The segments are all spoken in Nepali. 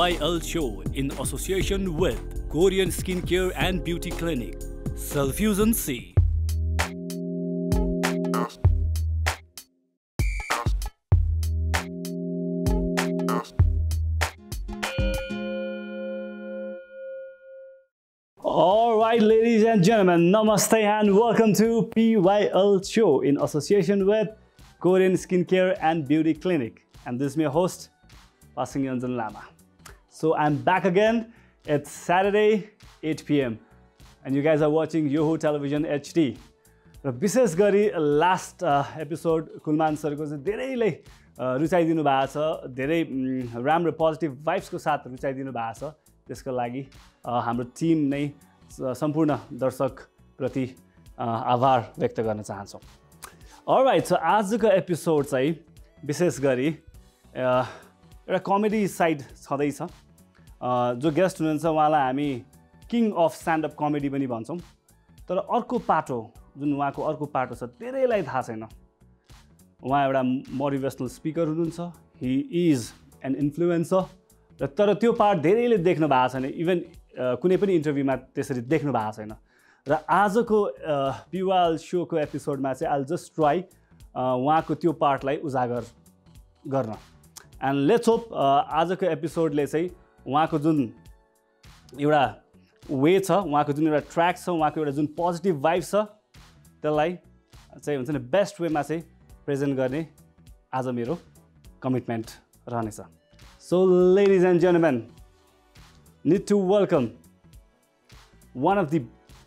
PYL Show in association with Korean Skincare and Beauty Clinic, Selfusion C. Alright, ladies and gentlemen, namaste and welcome to PYL Show in association with Korean Skincare and Beauty Clinic. And this is my host, Pasang Yonzon Lama. So I'm back again. It's Saturday, 8 PM. And you guys are watching Yoho Television HD. विशेष गरी लास्ट एपिसोड कुलमान सरको चाहिँ धेरैले रुचाइदिनु भएको छ, धेरै राम्रो पोजिटिभ भाइब्सको साथ रुचाइदिनु भएको छ। त्यसको लागि हाम्रो टिम नै सम्पूर्ण दर्शक प्रति आभार व्यक्त गर्न चाहन्छौं। अलराइट, सो आजको एपिसोड चाहिँ विशेष गरी एउटा कमेडी साइड छदै छ। जो गेस्ट हुनुहुन्छ उहाँलाई हामी king of stand up comedy पनि भन्छौं। तर अर्को पाटो जुन उहाँको अर्को पाटो छ धेरैलाई थाहा छैन। उहाँ एउटा मोटिभेशनल स्पिकर हुनुहुन्छ, ही इज एन इन्फ्लुएन्सर, तर त्यो पार्ट धेरैले देख्नु भएको छैन, इभन कुनै पनि इन्टरभ्यूमा त्यसरी देख्नु भएको छैन। र आजको PYL शोको एपिसोडमा चाहिँ आइल जस्ट ट्राई उहाँको त्यो पार्टलाई उजागर गर्न। एन्ड लेट्स होप आजको एपिसोडले चाहिँ उहाँको जुन एउटा वे छ, उहाँको जुन एउटा ट्र्याक छ, उहाँको एउटा जुन पोजिटिभ भाइब छ, त्यसलाई चाहिँ हुन्छ नि बेस्ट वेमा चाहिँ प्रेजेन्ट गर्ने आज मेरो कमिटमेन्ट रहनेछ। So ladies and gentlemen, need to welcome one of the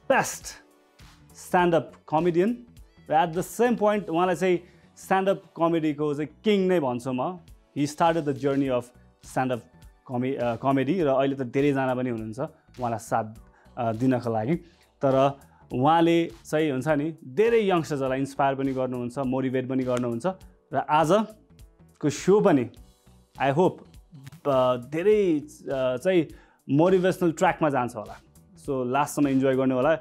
best stand up comedian र एट द सेम पोइन्ट उहाँलाई चाहिँ स्ट्यान्ड अप कमेडीको चाहिँ किङ नै भन्छु म। He started the journey of stand up comedy र अहिले त धेरैजना पनि हुनुहुन्छ उहाँलाई साथ दिनको लागि, तर उहाँले चाहिँ हुन्छ नि धेरै यङ्स्टर्सहरूलाई इन्स्पायर पनि गर्नुहुन्छ, मोटिभेट पनि गर्नुहुन्छ। र आजको शो पनि आई होप धेरै चाहिँ मोटिभेसनल ट्र्याकमा जान्छ होला। सो लास्टसम्म इन्जोय गर्नु होला,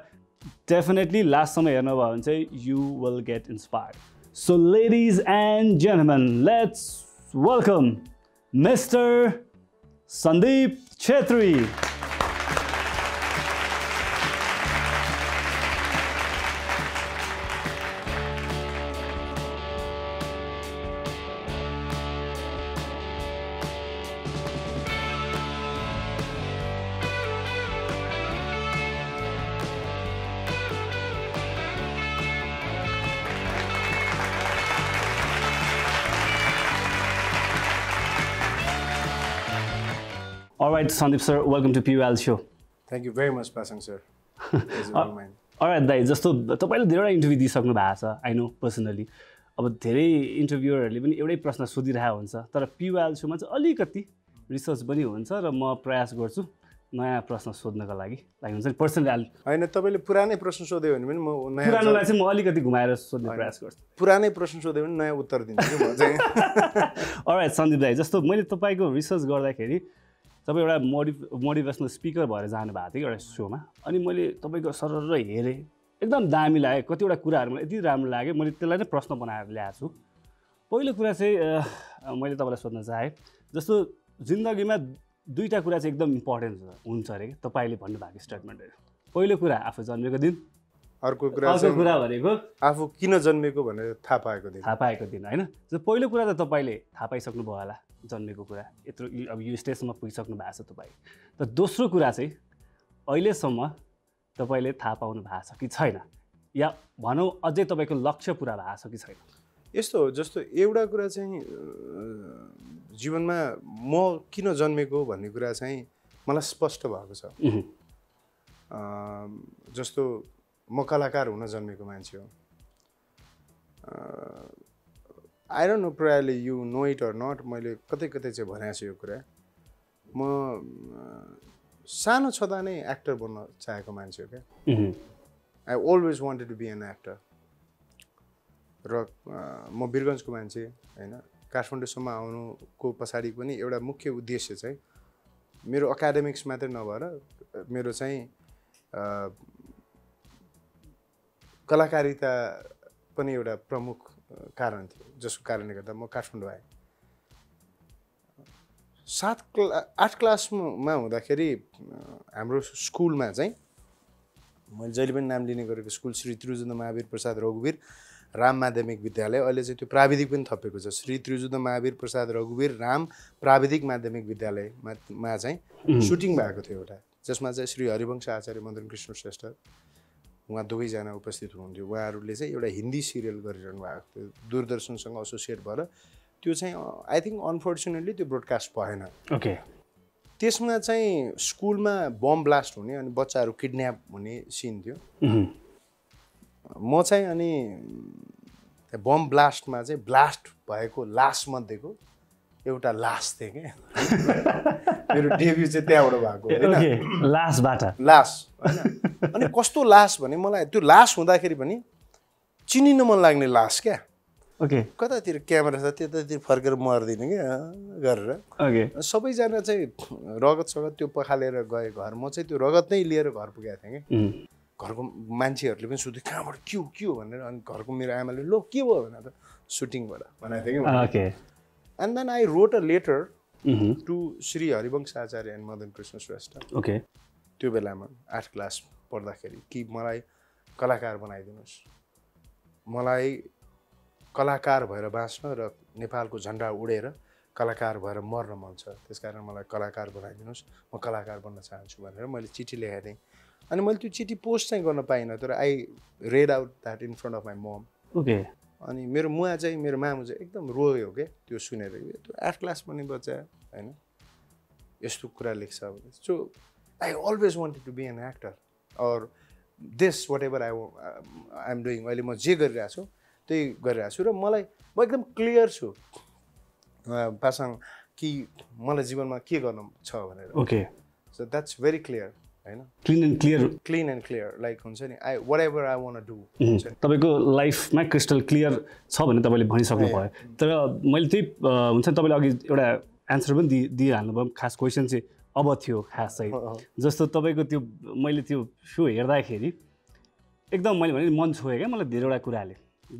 डेफिनेटली लास्टसम्म हेर्नुभयो भने चाहिँ you will get inspired. So ladies and gentlemen, let's welcome mister Sandeep Chhetri. All right, Sandip sir, welcome to PYL Show. Thank you very much, Pasang sir. All right, dai, just to तपाईले धेरै इन्टरभ्यु दिइसक्नु भएको छ। I know personally. अब धेरै इन्टरभ्युअरहरुले पनि एउटै प्रश्न सोधिरहेको हुन्छ, तर PYL Show मा चाहिँ अलिकति रिसर्च पनि हुन्छ र म प्रयास गर्छु नयाँ प्रश्न सोध्नको लागि। लाइक हुन्छ नि पर्सनली हैन, तपाईले पुरानै प्रश्न सोध्यो भने पनि म नयाँ पुरानोलाई चाहिँ म अलिकति घुमाएर सोध्ने प्रयास गर्छु। पुरानै प्रश्न सोध्यो भने नयाँ उत्तर दिन्छु म चाहिँ। All right, Sandip dai, जस्तो मैले तपाईको रिसर्च गर्दाखेरि तपाईँ एउटा मोटिभेसनल स्पिकर भएर जानुभएको थियो एउटा शोमा, अनि मैले तपाईँको सरर हेरेँ, एकदम दामी लाग्यो, कतिवटा कुराहरू मलाई यति राम्रो लाग्यो, मैले त्यसलाई नै प्रश्न बनाएर ल्याएको छु। पहिलो कुरा चाहिँ मैले तपाईँलाई सोध्न चाहेँ, जस्तो जिन्दगीमा दुईवटा कुरा चाहिँ एकदम इम्पोर्टेन्ट हुन्छ अरे कि तपाईँले भन्नुभएको स्टेटमेन्टहरू। पहिलो कुरा आफू जन्मेको दिन, अर्को कुरा भनेको आफू किन जन्मेको भनेर थाहा पाएको दिन हैन। पहिलो कुरा त तपाईले थाहा पाइसक्नुभयो होला जन्मेको कुरा, यत्रो अब यो स्टेजमा पुगिसक्नु भएको छ तपाईँ, तर दोस्रो कुरा चाहिँ अहिलेसम्म तपाईले थाहा पाउनु भएको छ कि छैन, या भनौँ अझै तपाईको लक्ष्य पुरा भएको छ कि छैन? यस्तो हो, जस्तो एउटा कुरा चाहिँ जीवनमा म किन जन्मेको भन्ने कुरा चाहिँ मलाई स्पष्ट भएको छ। जस्तो म कलाकार हुन जन्मेको मान्छे हो। आई डोन्ट नो प्रायले you know it or not, मैले कतै चाहिँ भनेको छु यो कुरा। म सानो छँदा नै एक्टर बन्न चाहेको मान्छे हो क्या। I always wanted to be an actor. र म वीरगन्जको मान्छे हैन, काठमाडौँसम्म आउनुको पछाडि पनि एउटा मुख्य उद्देश्य चाहिँ मेरो एकाडेमिक्स मात्रै नभएर मेरो चाहिँ कलाकारिता पनि एउटा प्रमुख कारण थियो, जसको कारणले गर्दा म काठमाडौँ आएँ। 8 class मा हुँदाखेरि हाम्रो स्कुलमा चाहिँ मैले जहिले पनि नाम लिने गरेको स्कुल श्री त्रिजुन्द महावीर प्रसाद रघुवीर राम माध्यमिक विद्यालय अहिले चाहिँ त्यो प्राविधिक पनि थपेको छ श्री त्रिजुन्द महावीर प्रसाद रघुवीर राम प्राविधिक माध्यमिक विद्यालय मा चाहिँ सुटिङ भएको थियो एउटा जसमा चाहिँ श्री हरिवंश आचार्य मदन कृष्ण श्रेष्ठ उहाँ दुवै जना उपस्थित हुनुहुन्थ्यो उहाँहरुले चाहिँ एउटा हिन्दी सिरियल गरिरहनु भएको थियो दूरदर्शन सँग एसोसिएट भएर त्यो चाहिँ आई थिंक अनफर्चुनेटली त्यो ब्रोडकास्ट भएन ओके त्यसमा चाहिँ स्कुलमा बम ब्लास्ट हुने अनि बच्चाहरु किडन्याप हुने सीन थियो म चाहिँ अनि बम ब्लास्टमा चाहिँ ब्लास्ट भएको लास मध्येको एउटा लास थियो के मेरो डेब्यु चाहिँ त्यहाँबाट भएको हैन लासबाट लास हैन अनि कस्तो लास भने मलाई त्यो लास हुँदाखेरि पनि चिनिन मन लाग्ने लास के ओके कतातिर क्यामेरा छ त्यतातिर फर्केर मर्दिन के गरेर ओके सबै जना चाहिँ रगत सगत त्यो पखालेर गए घर म चाहिँ त्यो रगत नै लिएर घर पुगेँ थिए के घरको मान्छेहरुले पनि सोधे कहाँबाट क्यू क्यू भनेर अनि घरको मेरो आमाले लो के भयो भने त सुटिङबाट भनेथे के okay and then I wrote a letter to Shri Harivansh Acharya and Madan Krishna Shrestha okay त्यो बेलामा 8 क्लास पढ्दाखेरि कि मलाई कलाकार बनाइदिनुस् मलाई कलाकार भएर बाँच्न र नेपालको झण्डा उडेर कलाकार भएर मर्न मन छ त्यसकारण मलाई कलाकार बनाइदिनुस् म कलाकार बन्न चाहन्छु भनेर मैले चिठी लेखेँ अनि मैले त्यो चिठी पोस्ट चाहिँ गर्न पाइन तर I read out that in front of my mom okay अनि मेरो मुआ चाहिँ मेरो मामु चाहिँ एकदम रोयो के त्यो सुनेर त्यो 8 क्लास पनि बच्चा हैन यस्तो कुरा लेख्छ भने so I always wanted to be an actor और this whatever I am doing अहिले म जे गरिरहेछु त्यही गरिरहेछु र मलाई म एकदम क्लियर छु पासाङ कि मलाई जीवनमा के गर्नु छ भनेर okay so that's very clear clean and clear like I whatever I want to do तपाईको लाइफ मा क्रिस्टल क्लियर छ भने तपाईले भनि सक्नु भयो तर मैले त्यही हुन्छ नि तपाईले अघि एउटा आन्सर पनि दिइहाल्नु भयो खास क्वेशन चाहिँ अब थियो खास चाहिँ जस्तो तपाईको त्यो मैले त्यो शो हेर्दाखेरि एकदम मैले भने मन छोयो के मलाई धेरैवटा कुराले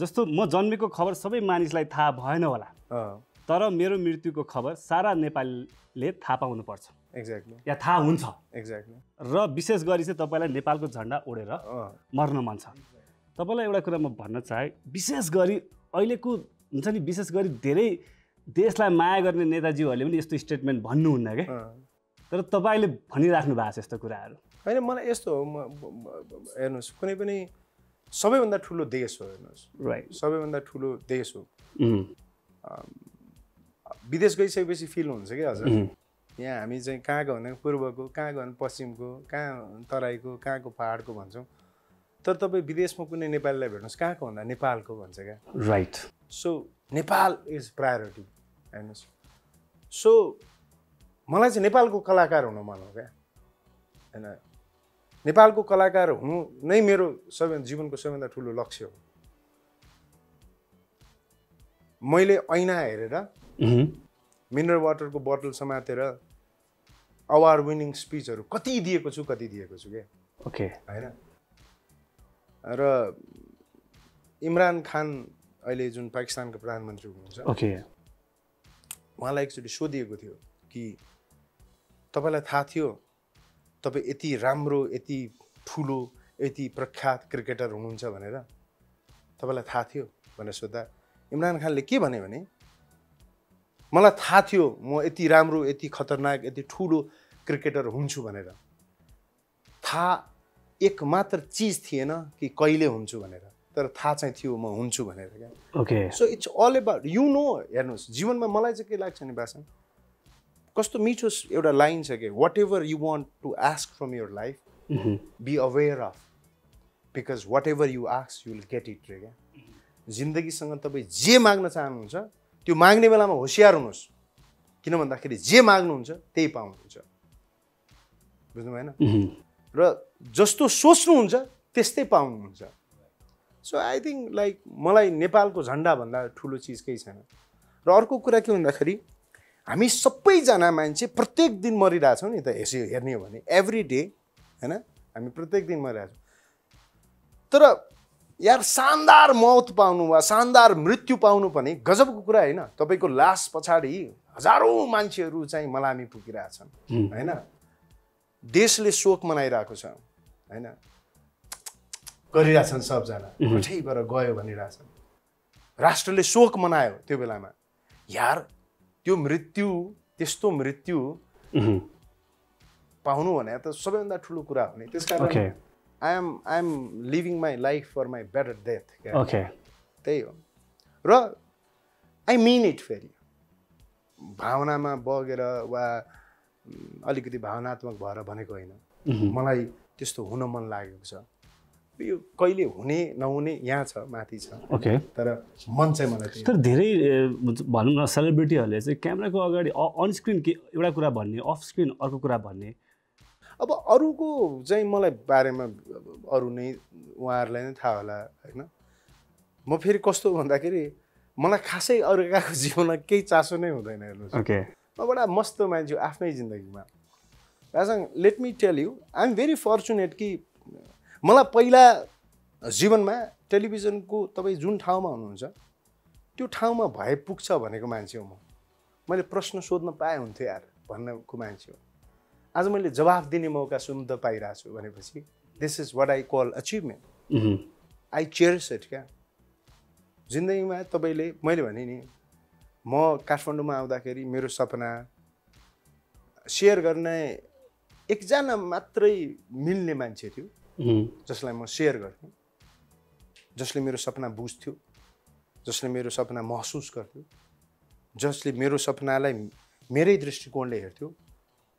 जस्तो म जन्मेको खबर सबै मानिसलाई थाहा भएन होला तर मेरो मृत्युको खबर सारा नेपालले थाहा पाउनु पर्छ एक्ज्याक्टली या थाहा हुन्छ एक्ज्याक्टली र विशेष गरी चाहिँ तपाईलाई नेपालको झण्डा ओडेर मर्न मन छ तपाईलाई एउटा कुरा म भन्न चाहे विशेष गरी अहिलेको हुन्छ नि विशेष गरी धेरै देशलाई माया गर्ने नेताजीहरूले पनि यस्तो स्टेटमेन्ट भन्नुहुन्न के तर तपाईले भनिराख्नु भएको छ यस्तो कुराहरु हैन मलाई यस्तो हो म हेर्नुस् कुनै पनि सबैभन्दा ठूलो देश हो हेर्नुस् राइट सबैभन्दा ठूलो देश हो विदेश गइसकेपछि फिल हुन्छ के हजुर यहाँ हामी चाहिँ कहाँको भने पूर्वको कहाँको भने पश्चिमको कहाँ तराईको कहाँको पहाडको भन्छौं तर तपाई विदेशमा कुनै नेपालीलाई भेट्नुस् कहाँको भन्दा नेपालको भन्छ के right so Nepal is priority हैनस् सो मलाई चाहिँ नेपालको कलाकार हुन मन हो के हैन नेपालको कलाकार हुनु नै मेरो जीवनको सबैभन्दा ठूलो लक्ष्य हो मैले ऐना हेरेर मिनरल वाटरको बोतल समातेर अवार्ड विनिङ स्पीचहरु कति दिएको छु के ओके हैन र इमरान खान अहिले जुन पाकिस्तानको प्रधानमन्त्री हुनुहुन्छ ओके उहाँलाई एकचोटी सोधिएको थियो कि तपाईलाई थाहा थियो तपाई यति राम्रो यति ठूलो यति प्रख्यात क्रिकेटर हुनुहुन्छ भनेर तपाईलाई थाहा थियो भनेर सोध्दा इमरान खानले के भन्यो भने मलाई थाहा थियो म यति राम्रो यति खतरनाक यति ठूलो क्रिकेटर हुन्छु भनेर थाहा एक मात्र चीज थिएन कि कहिले हुन्छु भनेर तर थाहा चाहिँ थियो म हुन्छु भनेर के okay so it's all about you know हेर्नुस् जीवनमा मलाई चाहिँ के लाग्छ नि बासन कस्तो मिठो एउटा लाइन छ के whatever you want to ask from your life be aware of because whatever you ask you will get it रे के जिन्दगीसँग तपाई जे माग्न चाहनुहुन्छ त्यो माग्ने बेलामा होशियार हुनुस् किन भन्दाखेरि जे माग्नुहुन्छ त्यही पाउनुहुन्छ बुझ्नु भएन र जस्तो सोच्नुहुन्छ त्यस्तै पाउनुहुन्छ सो आई थिंक लाइक मलाई नेपालको झण्डा भन्दा ठूलो चीज केही छैन र अर्को कुरा के भन्दाखेरि हामी सबैजना मान्छे प्रत्येक दिन मरिरहेछौं नि त यसो हेर्ने हो भने एभ्री डे हैन हामी प्रत्येक दिन मरिरहेछौं तर यार शानदार मौत पाउनु वा शानदार मृत्यु पाउनु पनि गजबको कुरा हैन तपाईको लास पछाडी हजारौं मान्छेहरु चाहिँ मलामी पुगिरा छन् हैन देशले शोक मनाइराको छ हैन गरिरा छन् सब जना उठैबाट गयो भनिरा छन् राष्ट्रले शोक मनायो त्यो बेलामा यार त्यो मृत्यु त्यस्तो मृत्यु पाउनु भने त सबैभन्दा ठूलो कुरा हो नि त्यसकारण I am living my life for my better death. Yeah. Okay. Teo. Bro, I mean it very. Bhavna ma bagera wa alikati bhavnatmak bhara bhaneko haina. Malai testo huna man lageko cha. यो कहिले हुने नहुने यहाँ छ माथि छ ओके तर मन चाहिँ मलाई तर धेरै भन्नु न सेलिब्रिटीहरुले चाहिँ क्यामेराको अगाडि अन स्क्रिन के एउटा कुरा भन्ने अफ स्क्रिन अर्को कुरा भन्ने अब अरुको चाहिँ मलाई बारेमा अरु नै उहाँहरुलाई नै थाहा होला हैन म फेरि कस्तो भन्दाखेरि मलाई खासै अरुकाको जीवनमा केही चासो नै हुँदैन हेर्नुस् ओके म बडा मस्त मान्छे आफ्नै जिन्दगीमा Rajan let me tell you I am very fortunate कि मलाई पहिला जीवनमा टेलिभिजनको तपाई जुन ठाउँमा हुनुहुन्छ त्यो ठाउँमा भए पुग्छ भनेको मान्छे हो म मैले प्रश्न सोध्न पाए हुन्थ्यो यार भन्नको मान्छे हो आज मैले जवाफ दिने मौका सुन्द पाइरा छु भनेपछि this is what I call achievement I cherish it क्या जिन्दगीमा तपाईले मैले भने नि म काठमाडौँमा आउँदाखेरि मेरो सपना शेयर गर्ने एकजना मात्रै मिल्ने मान्छे थियो जसलाई म शेयर गर्छु जसले मेरो सपना बुझ्थ्यो जसले मेरो सपना महसुस गर्थ्यो जसले मेरो सपनालाई मेरै दृष्टिकोणले हेर्थ्यो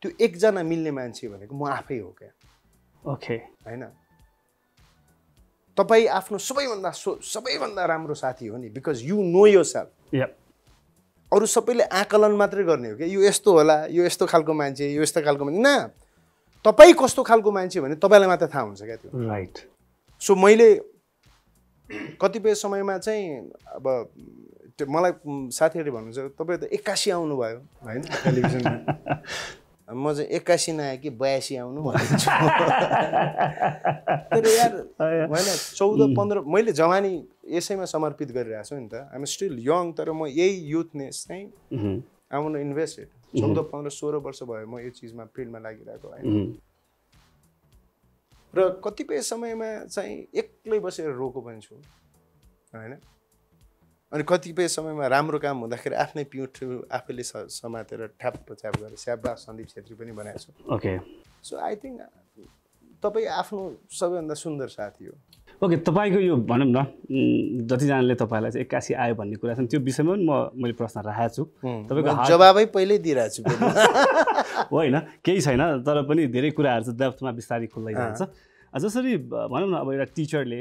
त्यो एकजना मिल्ने मान्छे भनेको म आफै हो के ओके हैन तपाई आफ्नो सबैभन्दा राम्रो साथी हो नि बिकज यु नो योरसेल्फ या अरु सबैले आकलन मात्र गर्ने हो के यो यस्तो होला यो यस्तो खालको मान्छे यो यस्तो खालको मान्छे ना तपाई कस्तो खालको मान्छे भने तपाईलाई मात्र थाहा हुन्छ के त्यो राइट सो मैले कतिबेर समयमा चाहिँ अब मलाई साथीहरुले भन्नुहुन्छ तपाई त 81 आउनु भयो हैन टेलिभिजनमा म चाहिँ 81 नआए कि 82 आउनु भन्छु तर यार हैन 14 15 मैले जवानी यसैमा समर्पित गरिरहेछु नि त आई एम स्टिल यङ तर म यही युथनेस चाहिँ I want to invest it 14 15 16 वर्ष भयो म यो चीजमा फिल्डमा लागिरहेको हैन र कतिपय समयमा चाहिँ एक्लै बसेर रोको पनि छु हैन अनि कतिपय समयमा राम्रो काम हुँदाखेरि आफ्नै पिउठ आफैले समातेर ठ्यापछ्याप गरे स्याबा सन्दीप छेत्री पनि बनाएको छु ओके सो आई थिंक तपाई आफ्नो सबैभन्दा सुन्दर साथी हो ओके तपाईको यो भनम न जति जनाले तपाईलाई चाहिँ 81 आयो भन्ने कुरा छन् त्यो विषयमा म मैले प्रश्न राखेको छु तपाईको जवाबै पहिल्यै दिइरा छु होइन केही छैन तर पनि धेरै कुराहरु चाहिँ डेप्थमा विस्तारै खुल्दै जान्छ जसरी भनम न अब एउटा टिचरले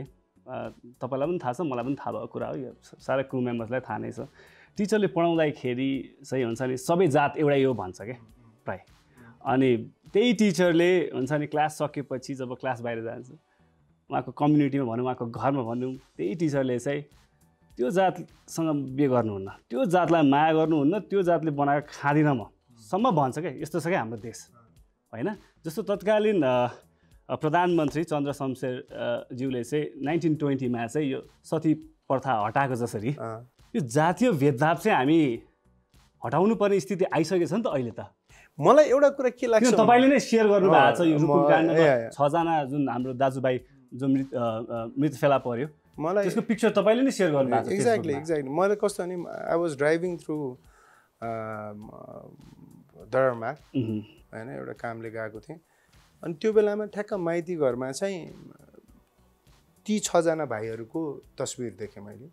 तपाईलाई पनि थाहा छ मलाई पनि थाहा भएको कुरा हो यो सारा क्रु मेम्बर्सलाई थाहा नै छ टिचरले पढाउँदाखेरि चाहिँ हुन्छ नि सबै जात एउटा यो भन्छ के प्राय अनि त्यही टिचरले हुन्छ नि क्लास सकेपछि जब क्लास बाहिर जान्छ उहाँको कम्युनिटीमा भनौं उहाँको घरमा भनौं त्यही टिचरले चाहिँ त्यो जातसँग बिहे गर्नुहुन्न त्यो जातलाई माया गर्नुहुन्न त्यो जातले बनाएको खादिन म सम्म भन्छ के यस्तो छ के हाम्रो देश हैन जस्तो तत्कालीन प्रधानमन्त्री चन्द्र शमशेर ज्यूले चाहिँ 1920 मा चाहिँ यो सती प्रथा हटाएको जसरी यो जातीय भेदभाव चाहिँ हामी हटाउनु पर्ने स्थिति आइसकेको छ नि त अहिले त मलाई एउटा कुरा के लाग्छ तपाईले नै शेयर गर्नु भएको छ यो रुकुम काण्डमा 6 जना जुन हाम्रो दाजुभाइ जो मृत फेला पर्यो मलाई त्यसको पिक्चर तपाईले नै शेयर गर्नु भएको छ एक्ज्याक्टली एक्ज्याक्टली मलाई कस्तो अनि आई वाज ड्राइभिङ थ्रु धर्मा हैन एउटा कामले गएको थिए अनि त्यो बेलामा ठ्याक्क माइती घरमा चाहिँ ती 6 जना भाइहरुको तस्बिर देखे मैले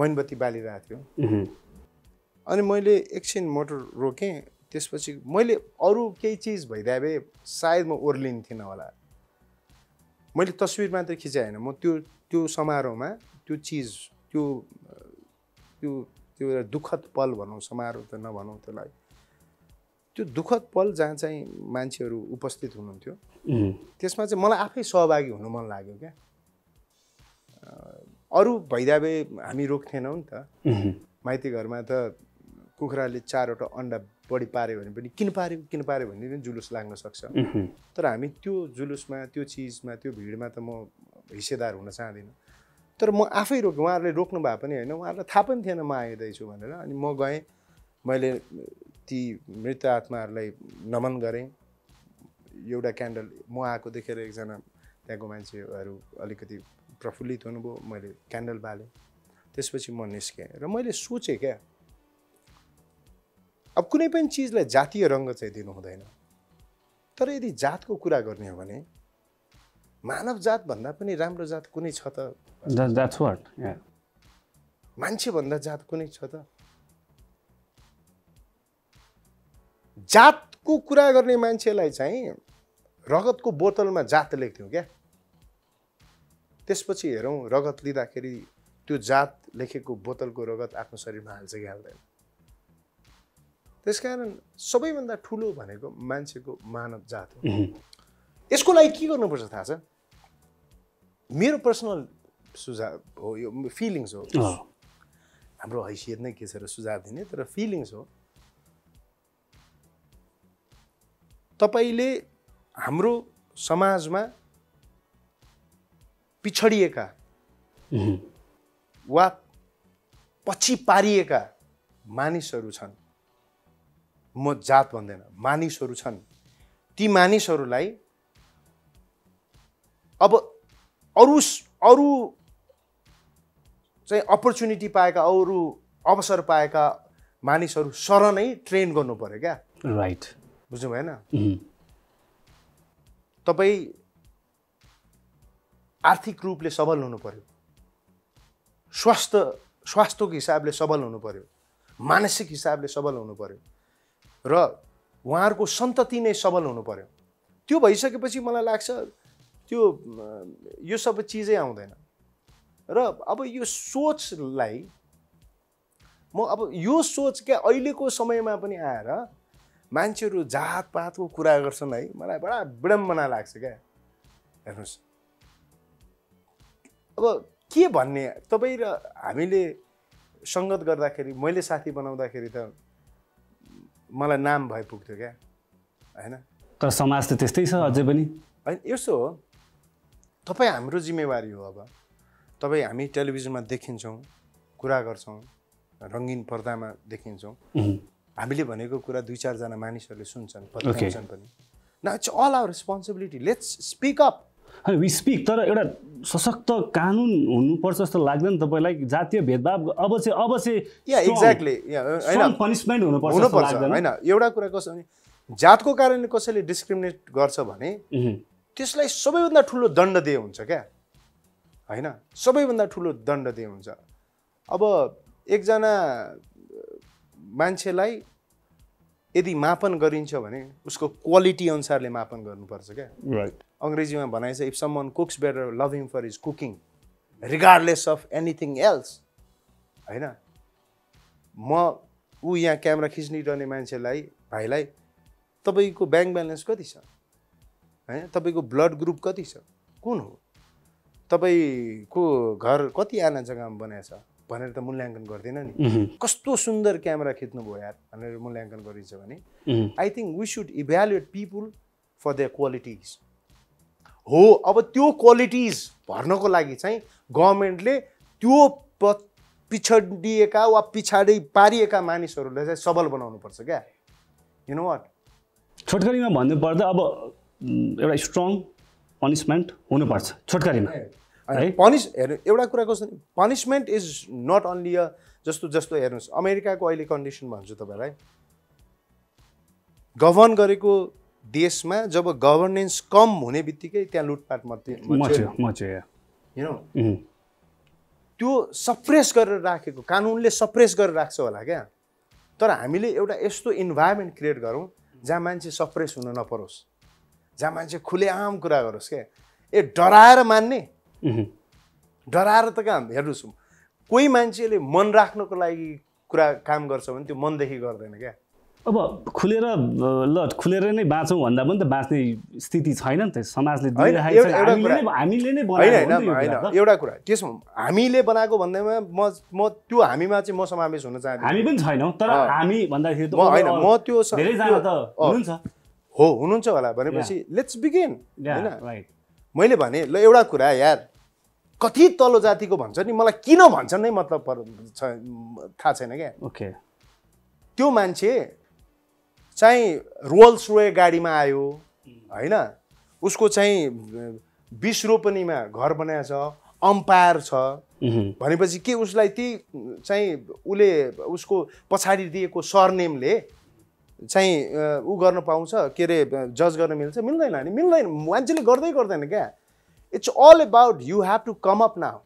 मोमबत्ती बालिरहेको थियो अनि मैले एकछिन मोटर रोके त्यसपछि मैले अरु केही चीज भइदाबे सायद म ओर्लिन थिन होला मैले तस्बिर मात्र खिचाए हैन म त्यो समारोहमा त्यो चीज त्यो दुखद पल भनौं समारोह त नभनौं त्यसलाई त्यो दुखद पल जहाँ चाहिँ मान्छेहरु उपस्थित हुनुहुन्थ्यो त्यसमा चाहिँ मलाई आफै सहभागी हुन मन लाग्यो के अरु भइदाबे हामी रोक्थेनौं नि त माइती घरमा त कुखुराले 4 वटा अण्डा बढी पार्यो भने पनि किन पार्यो भन्ने जुलुस लाग्न सक्छ तर हामी त्यो जुलुसमा त्यो चीजमा त्यो भिडमा त म हिस्सेदार हुन चाहदिन तर म आफै रोके उहाँहरुले रोक्नु भए पनि हैन उहाँहरुलाई थाहा पनि थिएन म आइदै छु भनेर अनि म गए मैले ती मृत आत्माहरुलाई नमन गरे एउटा क्यान्डल म आको देखेर एकजना त्यहाँको मान्छेहरु अलिकति प्रफुल्लित हुनुभयो मैले क्यान्डल बाले त्यसपछि म निस्के र मैले सोचे के अब कुनै पनि चीजलाई जातीय रंग चाहिँ दिनु हुँदैन तर यदि जातको कुरा गर्ने हो भने मानव जात भन्दा पनि राम्रो जात कुनै छ त that's what yeah मान्छे भन्दा जात कुनै छ त जातको कुरा गर्ने मान्छेलाई चाहिँ रगतको बोतलमा जात लेख्थ्यो के त्यसपछि हेरौं रगत लिदाखेरि त्यो जात लेखेको बोतलको रगत आफ्नो शरीरमा हाल्छ कि हाल्दैन त्यसकारण सबैभन्दा ठूलो भनेको मान्छेको मानव जात हो यसको लागि के गर्नुपर्छ थाहा छ मेरो पर्सनल सुझाव हो यो फिलिङ्स हो हाम्रो हैसियत नै के छ र सुझाव दिने तर फिलिङ्स हो तपाईले हाम्रो समाजमा पिछडिएका वा पछि पारिएका मानिसहरु छन् म जात भन्दैन मानिसहरु छन् ती मानिसहरुलाई अब अरु चाहिँ अपर्चुनिटी पाएका अरु अवसर पाएका मानिसहरु सरनै ट्रेन गर्नु पर्यो क्या राइट बुझ्नु भएन तपाई आर्थिक रूपले सबल हुनु पर्यो स्वास्थ्यको हिसाबले सबल हुनु पर्यो मानसिक हिसाबले सबल हुनु पर्यो र उहाँहरुको सन्तति नै सबल हुनु पर्यो त्यो भइसकेपछि मलाई लाग्छ त्यो यो सब चीजै आउँदैन र अब यो सोचलाई म अब यो सोच के अहिलेको समयमा पनि आएर मान्छेहरु जातपातको कुरा गर्छन् है मलाई बडा विडम्बना लाग्छ के हेर्नुस् अब के भन्ने तपाई र हामीले संगत गर्दाखेरि मैले साथी बनाउँदाखेरि त मलाई नाम भए पुग्थ्यो के हैन तर समाज त त्यस्तै छ अझै पनि हैन यस्तो हो तपाई हाम्रो जिम्मेवारी हो अब तपाई हामी टेलिभिजनमा देखिन्छौं कुरा गर्छौं रंगीन पर्दामा देखिन्छौं हामीले भनेको कुरा दुई चार जना मानिसहरुले सुन्छन् पत्याउँछन् पनि now it's all our responsibility let's speak up अनि वी स्पीक तर एउटा सशक्त कानुन हुनुपर्छ जस्तो लाग्दैन तपाईलाई जातीय भेदभाव अब चाहिँ या एक्ज्याक्टली हैन पनिशमेन्ट हुनुपर्छ जस्तो लाग्दैन हैन एउटा कुरा कसो भने जातको कारणले कसैले डिस्क्रिमिनेट गर्छ भने त्यसलाई सबैभन्दा ठूलो दण्ड दिए हुन्छ क्या हैन सबैभन्दा ठूलो दण्ड दिए हुन्छ अब एकजना मान्छेलाई यदि मापन गरिन्छ भने उसको क्वालिटी अनुसारले मापन गर्नुपर्छ क्या राइट अंग्रेजीमा भनाइ छ if someone cooks better love him for his cooking regardless of anything else हैन म उ यहाँ क्यामेरा खिच्निरहने मान्छेलाई भाइलाई तपाईको बैंक ब्यालेन्स कति छ हैन तपाईको ब्लड ग्रुप कति छ कुन हो तपाईको घर कति आना जग्गामा बनाएछ भनेर त मूल्याङ्कन गर्दैन नि कस्तो सुन्दर क्यामेरा खिच्नु भयो यार भनेर मूल्याङ्कन गरिन्छ भने I think we should evaluate people for their qualities हो अब त्यो क्वालिटीज भर्नको लागि चाहिँ गभर्नमेन्टले त्यो पिछडिएका वा पिछाडी पारिएका मानिसहरुलाई चाहिँ सबल बनाउनु पर्छ क्या यु नो व्हाट छोटकरीमा भन्नु पर्दा अब एउटा स्ट्रङ पनिशमेन्ट हुनु पर्छ छोटकरीमा एउटा कुरा कस्तो punishment is not only a जस्तो जस्तो हेर्नुस् अमेरिकाको अहिले कन्डिसन भन्छु तपाईलाई गभर्न गरेको देशमा जब गभर्नेन्स कम हुने बित्तिकै त्यहाँ लुटपाट मच्यो यु नो त्यो सप्रेस गरेर राखेको कानुनले सप्रेस गरेर राख्छ होला क्या तर हामीले एउटा यस्तो इन्भाइरोमेन्ट क्रिएट गरौं जहाँ मान्छे सप्रेस हुन नपरोस् जहाँ मान्छे खुलेआम कुरा गरोस् के ए डराएर मान्ने डराएर त काम हेर्नुस् कोही मान्छेले मन राख्नको लागि कुरा काम गर्छ भने त्यो मनदेखि गर्दैन क्या अब खुलेर ल खुलेर नै बाँचौं भन्दा पनि त बाँच्ने स्थिति छैन नि त समाजले दिइरहेको छ हामीले नै बनाएको हैन एउटा कुरा त्यसो हामीले बनाएको भन्दैमा म त्यो हामीमा चाहिँ म समावेश हुन चाहदिन हामी पनि छैनौं तर हामी भन्दाखेरि त हैन म त्यो धेरैजना त हुनुहुन्छ हो हुनुहुन्छ होला भनेपछि लेट्स बिगिन हैन राइट मैले भने ल एउटा कुरा यार कति तल्लो जातिको भन्छ नि मलाई किन भन्छन् नै मतलब थाहा छैन के ओके त्यो मान्छे चाहिँ रोल्स रोय गाडीमा आयो हैन उसको चाहिँ 20 रोपनीमा घर बनाएछ अम्पायर छ भनेपछि के उसलाई ती चाहिँ उले उसको पछाडी दिएको सरनेमले चाहिँ उ गर्न पाउँछ के रे जज गर्न मिल्छ मिल्दैन नि मिल्दैन मान्छेले गर्दै गर्दैन के It's all about you have to come up now.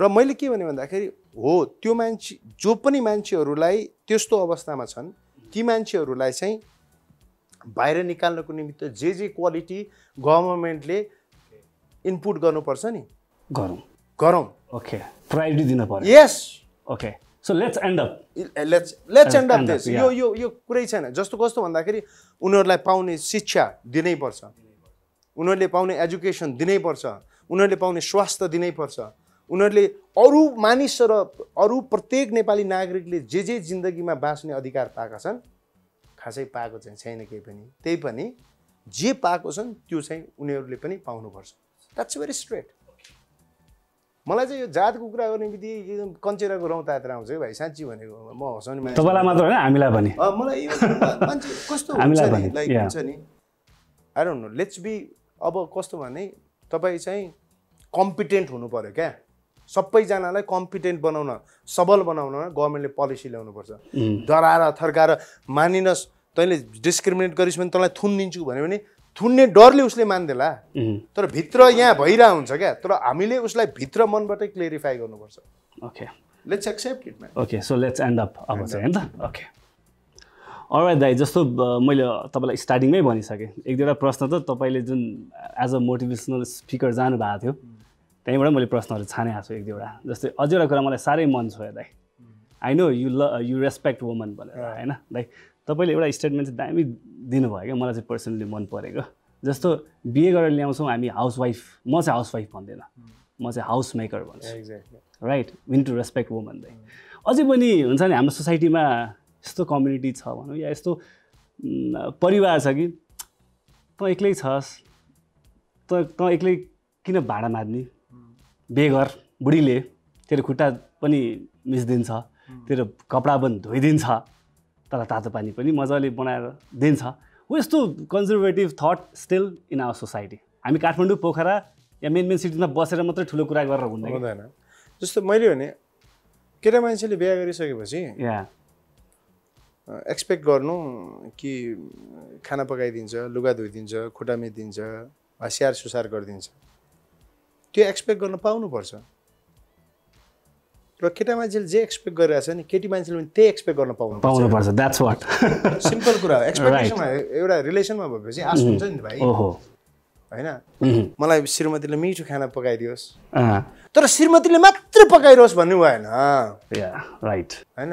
र मैले के भने भन्दाखेरि हो त्यो मान्छे जो पनि मान्छेहरुलाई त्यस्तो अवस्थामा छन् ती मान्छेहरुलाई चाहिँ बाहिर निकाल्नको निमित्त जे जे क्वालिटी गभर्नमेन्टले इनपुट गर्नुपर्छ नि गरौँ ओके प्रायोरिटी दिन पर्यो yes okay so let's end up this यो कुरै छैन जस्तो कस्तो भन्दाखेरि उनीहरुलाई पाउने शिक्षा दिनै पर्छ उनीहरुले पाउने एजुकेशन दिनै पर्छ उनीहरुले पाउने स्वास्थ्य दिनै पर्छ उनीहरुले अरु मानिस र अरु प्रत्येक नेपाली नागरिकले जे जे जिन्दगीमा बाँच्ने अधिकार पाएका छन् खासै पाएको छैन के पनि त्यै पनि जे पाएको छन् त्यो चाहिँ उनीहरुले पनि पाउनु पर्छ That's very straight मलाई चाहिँ यो जातको कुरा गर्ने बित्तिकै एकदम कञ्चेराको रौँ तात्र आउँछ है भाइ साच्चै भनेको म हसाउने मान्छे तपाईलाई मात्र हैन हामीलाई पनि मलाई यो मान्छे कस्तो हुन्छ नि लाइक हुन्छ नि I don't know let's be अब कस्तो भने तपाई चाहिँ कम्पिटेन्ट हुनु पर्यो के सबै जनालाई कम्पिटेन्ट बनाउन सबल बनाउन गभर्नमेन्टले पोलिसी ल्याउनु पर्छ डराएर थर्काएर मानिनस् तैले डिस्क्रिमिनेट गरिस् भने तँलाई थुन दिन्छु भन्यो भने थुन्ने डरले उसले मान्देला तर भित्र यहाँ भइरा हुन्छ के तर हामीले उसलाई भित्र मनबाटै क्लियरिफाई गर्नु पर्छ okay let's accept it man okay so let's end up अब चाहिँ हैन त ओके Alright, दाइ जस्तो मैले तपाईलाई स्टार्टिङमै भनिसके एक दुईटा प्रश्न त तपाईले जुन एज अ मोटिभेशनल स्पीकर जानु भएको थियो त्यहीबाट मैले प्रश्नहरु छानेको छु एक दुईटा जस्तै अझै एउटा कुरा मलाई सारै मन छोयो दाइ I know you respect women भनेर हैन दाइ तपाईले एउटा स्टेटमेन्ट चाहिँ दामी दिनुभयो के मलाई चाहिँ पर्सनली मन परेको जस्तो बिहे गरेर ल्याउँछौं हामी हाउसवाइफ म चाहिँ हाउसवाइफ भन्दैन म चाहिँ हाउसमेकर भन्छु exactly right we need to respect woman दाइ अझै पनि हुन्छ नि हाम्रो सोसाइटीमा यस्तो कम्युनिटी छ भनो या यस्तो परिवार छ कि त एक्लै छस् त एक्लै किन भाडा मार्ने बेघर बुढीले तेरो खुट्टा पनि मिस्दिन्छ तेरो कपडा पनि धोइदिन्छ तर तातो पानी पनि मजाले बनाएर दिन्छ हो यस्तो conservative thought still in our society हामी काठमाडौँ पोखरा या मेन मेन सिटीमा बसेर मात्रै ठुलो कुरा गरेर हुँदैन जस्तो मैले भने केटा मान्छेले बिहे गरिसकेपछि एक्सपेक्ट गर्नु कि खाना पकाइदिन्छ लुगा धोइदिन्छ खुट्टा मेदिन्छ स्याहार सुसार गरिदिन्छ त्यो एक्सपेक्ट गर्न पाउनु पर्छ र केटा मान्छेले जे एक्सपेक्ट गरिरहेको छ नि केटी मान्छेले पनि त्यही एक्सपेक्ट गर्न पाउनु पर्छ द्याट्स वाट सिम्पल कुरा हो एक्सपेक्टेसनमा एउटा रिलेसनमा भएपछि आश हुन्छ नि भाइ ओहो हैन मलाई श्रीमतीले मिठो खाना पकाइदियोस् तर श्रीमतीले मात्र पकाइरोस् भन्नु भएन या राइट हैन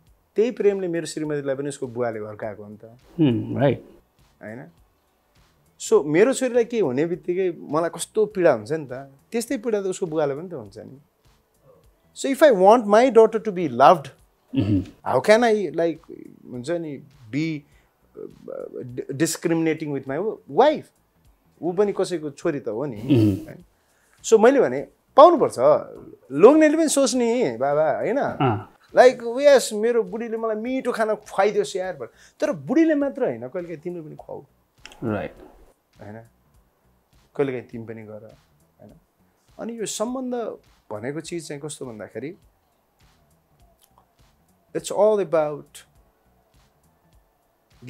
त्यही प्रेमले मेरो श्रीमतीलाई पनि उसको बुवाले हर्काएको हो नि त राइट हैन सो मेरो छोरीलाई के हुनेबित्तिकै मलाई कस्तो पीडा हुन्छ नि त त्यस्तै पीडा त उसको बुवाले पनि त हुन्छ नि so if I want my daughter to be loved how can I like हुन्छ नि be discriminating with my wife उ पनि कसैको छोरी त हो नि सो मैले भने पाउनुपर्छ लोग्नेले पनि सोच्ने बाबा हैन लाइक यस मेरो बुढीले मलाई मिठो खाना खुवाइदियोस् यार भर तर बुढीले मात्र हैन कहिलेकाहीँ तिम्रो पनि खुवाऊ राइट हैन कहिलेकाहीँ तिमी पनि गर हैन अनि यो सम्बन्ध भनेको चीज चाहिँ कस्तो भन्दाखेरि it's all about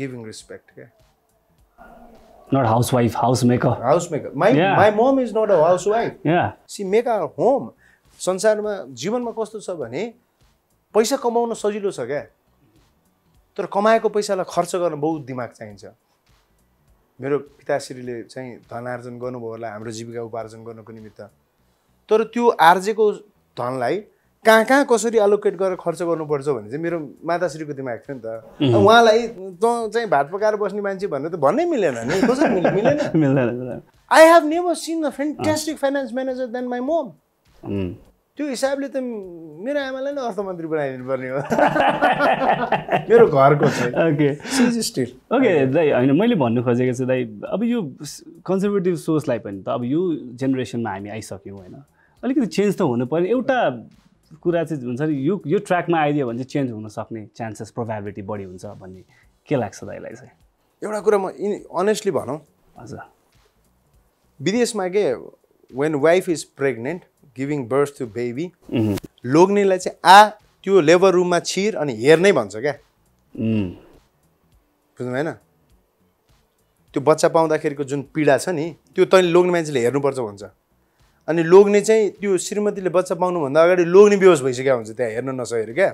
giving respect के not housewife housemaker my mom is not a housewife या सी मेक अ होम संसारमा जीवनमा कस्तो छ भने पैसा कमाउन सजिलो छ क्या तर कमाएको पैसालाई खर्च गर्न बहुत दिमाग चाहिन्छ मेरो पिताश्रीले चाहिँ धनार्जन गर्नुभयो होला हाम्रो जीविका उपार्जन गर्नको निमित्त तर त्यो आरजे को धनलाई कहाँ कसरी अलोकेट गरेर खर्च गर्नुपर्छ भन्ने चाहिँ मेरो माताश्रीको दिमाग थियो नि त उहाँलाई चाहिँ भात पकाएर बस्ने मान्छे भन्ने त भन्नै मिलेन नि कसरी मिलेन I have never seen a fantastic finance manager than my mom त्यो हिसाबले त मेरो आमालाई नै अर्थमन्त्री बनाइदिनु पर्ने हो मेरो घरको चाहिँ ओके सी स्टिल ओके दाइ हैन मैले भन्नु खोजेको चाहिँ दाइ अब यो कन्जर्भेटिभ सोचलाई पनि त अब यो जेनेरेसनमा हामी आइसक्यौ हैन अलिकति चेन्ज त हुनु पर्यो एउटा कुरा चाहिँ हुन्छ नि यो यो ट्र्याकमा आइदियो भने चाहिँ चेन्ज हुन सक्ने चान्सेस प्रोबेबिलिटी बढी हुन्छ भन्ने के लाग्छ दाइलाई चाहिँ एउटा कुरा म अनेस्टली भनौं हजुर विदेशमा के when wife is pregnant giving birth to baby लोग्नेलाई चाहिँ आ त्यो लेबर रुममा छिर अनि हेर्नै भन्छ क्या बुझ्नु भएन त्यो बच्चा पाउँदाखेरिको जुन पीडा छ नि त्यो तैले लोग्ने मान्छेले हेर्नुपर्छ भन्छ अनि लोग्ने चाहिँ त्यो श्रीमतीले बच्चा पाउनु भन्दा अगाडि लोग्ने बेहोस भइसक्या हुन्छ त्यहाँ हेर्न नसकेर क्या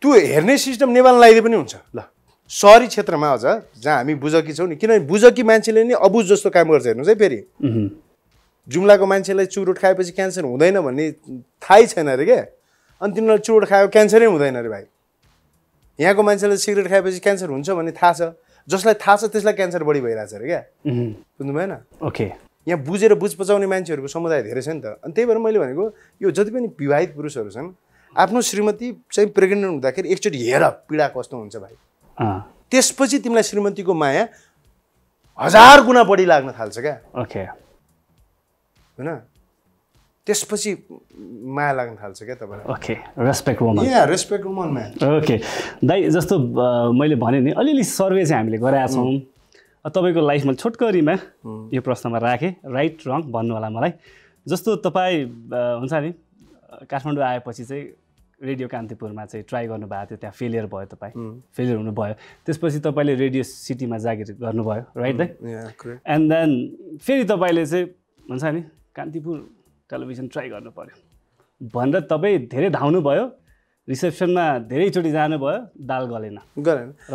त्यो हेर्ने सिस्टम नेपालमा लाइदे पनि हुन्छ ल शहरी क्षेत्रमा अझ जहाँ हामी बुझकी छौ नि किनभने बुझकी मान्छेले नि अबुझ जस्तो काम गर्छ हेर्नुस् है फेरि जुम्लाको मान्छेलाई चुरोट खाएपछि क्यान्सर हुँदैन भन्ने थाहै छैन रे के अनि तिनीले चुरोट खायो क्यान्सरै हुँदैन रे भाइ यहाँको मान्छेले सिगरेट खाएपछि क्यान्सर हुन्छ भन्ने थाहा छ जसलाई थाहा छ त्यसलाई क्यान्सर बढी भइराछ रे के बुझ्नु भएन ओके यहाँ बुझेर बुझ पचाउने मान्छेहरुको समुदाय धेरै छ नि त अनि त्यही भएर मैले भनेको यो जति पनि विवाहित पुरुषहरु छन् आफ्नो श्रीमती चाहिँ प्रेग्नेन्ट हुँदाखेरि एकचोटी हेर पीडा कस्तो हुन्छ भाइ त्यसपछि तिमीलाई श्रीमतीको माया 1000 गुणा बढी लाग्न थाल्छ के ओके हैन त्यसपछि माया लाग्न थाल्छ के तपाईलाई ओके रेस्पेक्ट वुमन या रेस्पेक्ट वुमन म्यान ओके दाइ जस्तो मैले भने नि अलिअलि सर्वे चाहिँ हामीले गराया छौं तपाईको लाइफमा छोटकरीमा यो प्रश्नमा राखे राइट रङ भन्नु होला मलाई जस्तो तपाई हुन्छ नि काठमाडौँ आएपछि चाहिँ रेडियो कान्तिपुरमा चाहिँ ट्राई गर्नु भएको थियो त्यहाँ फेलियर भयो तपाई फेलियर हुनु भयो त्यसपछि तपाईले रेडियो सिटीमा जागिर गर्नु भयो राइट दाइ एन्ड देन फेरि तपाईले चाहिँ हुन्छ नि कान्तिपुर टेलिभिजन ट्राई गर्नु पर्यो भनेर तपाई धेरै धाउनु भयो रिसेप्सनमा धेरै चोटी जानु भयो दाल गलेन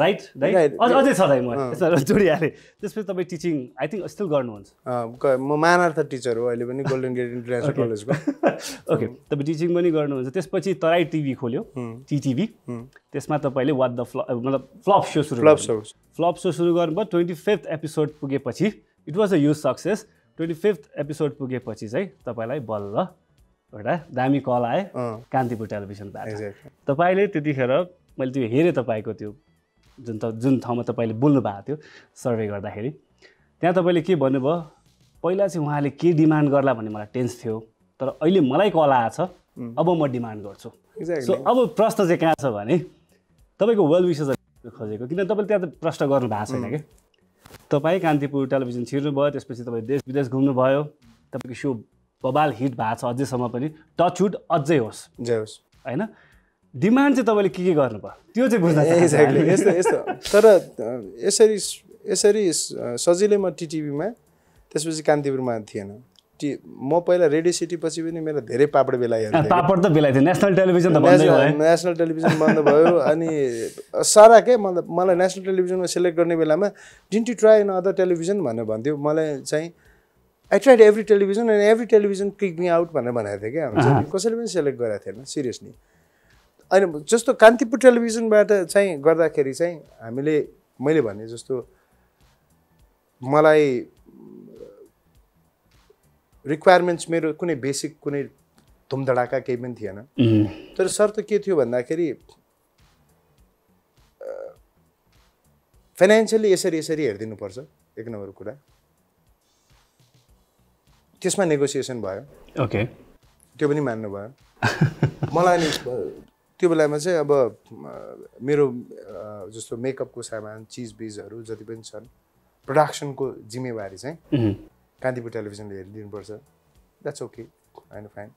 राइट दाइ अझै छ दाइ म यसरी जोडिहाले त्यसपछि तपाई टिचिङ आई थिंक स्टिल गर्नुहुन्छ म मानार्थ टीचर हो अहिले पनि गोल्डन गेट इन्टरनेशनल कलेजको ओके तपाई टिचिङ पनि गर्नुहुन्छ त्यसपछि तराई टिभी खोल्यो टीटीभी त्यसमा तपाईले वाट द मतलब फ्लप शो सुरु गर्नुभयो 25th एपिसोड पुगेपछि it was a huge success 25th episode पुगेपछि चाहिँ तपाईलाई बल्ल एउटा दामी कल आए कान्तिपुर टेलिभिजनबाट तपाईले त्यतिखेर मैले त्यो हेरे तपाईको त्यो जुन ठाउँमा तपाईले बोल्नु भएको थियो सर्वे गर्दाखेरि त्यहाँ तपाईले के भन्नुभयो पहिला चाहिँ उहाँले के डिमान्ड गर्ला भन्ने मलाई टेन्स थियो तर अहिले मलाई कल आछ अब म डिमान्ड गर्छु सो अब प्रश्न चाहिँ कहाँ छ भने तपाईको वेल विशेस खोजेको किन तपाईले त्यहाँ त प्रश्न गर्नु भएको छैन के तपाई कान्तिपुर टेलिभिजन छिर्नु भयो त्यसपछि तपाई देश विदेश घुम्नु भयो तपाईको शो बबाल हिट भएको छ अझैसम्म पनि टचवुड अझै होस् हैन डिमान्ड चाहिँ तपाईले के गर्नु भयो त्यो चाहिँ बुझ्न चाहन्छु यस्तो तर यसरी सजिलै म टिटीभीमा त्यसपछि कान्तिपुरमा थिएन म पहिला रेडियो सिटी पछि पनि मेरो धेरै पापड बेलाइहरु पापड त बेलाइ थियो नेशनल टेलिभिजन त बन्दै भयो नेशनल टेलिभिजन बन्द भयो अनि सारा के मतलब मलाई नेशनल टेलिभिजनमा सिलेक्ट गर्ने बेलामा didn't you try an other television भनेर भन्थ्यो मलाई चाहिँ I tried every television and every television kicked me out भनेर भनेको थियो के कसैले पनि सिलेक्ट गरेको थिएन सिरियसली अनि जस्तो कान्तिपुर टेलिभिजनबाट चाहिँ गर्दाखेरि चाहिँ मैले भने जस्तो मलाई रिक्वायरमेन्ट्स मेरो कुनै बेसिक कुनै धुमधडाका केही पनि थिएन तर शर्त के थियो भन्दाखेरि फाइनान्शियली यसरी हेर्दिनु पर्छ एक नम्बर कुरा त्यसमा नेगोसिएसन भयो ओके त्यो पनि मान्नु भयो मलाई नि त्यो बेलामा चाहिँ अब मेरो जस्तो मेकअपको सामान चीजबीजहरु जति पनि छन् प्रोडक्सनको जिम्मेवारी चाहिँ कान्तिपुर टेलिभिजनले हेरिदिनु पर्छ दैट्स ओके हैन फाइन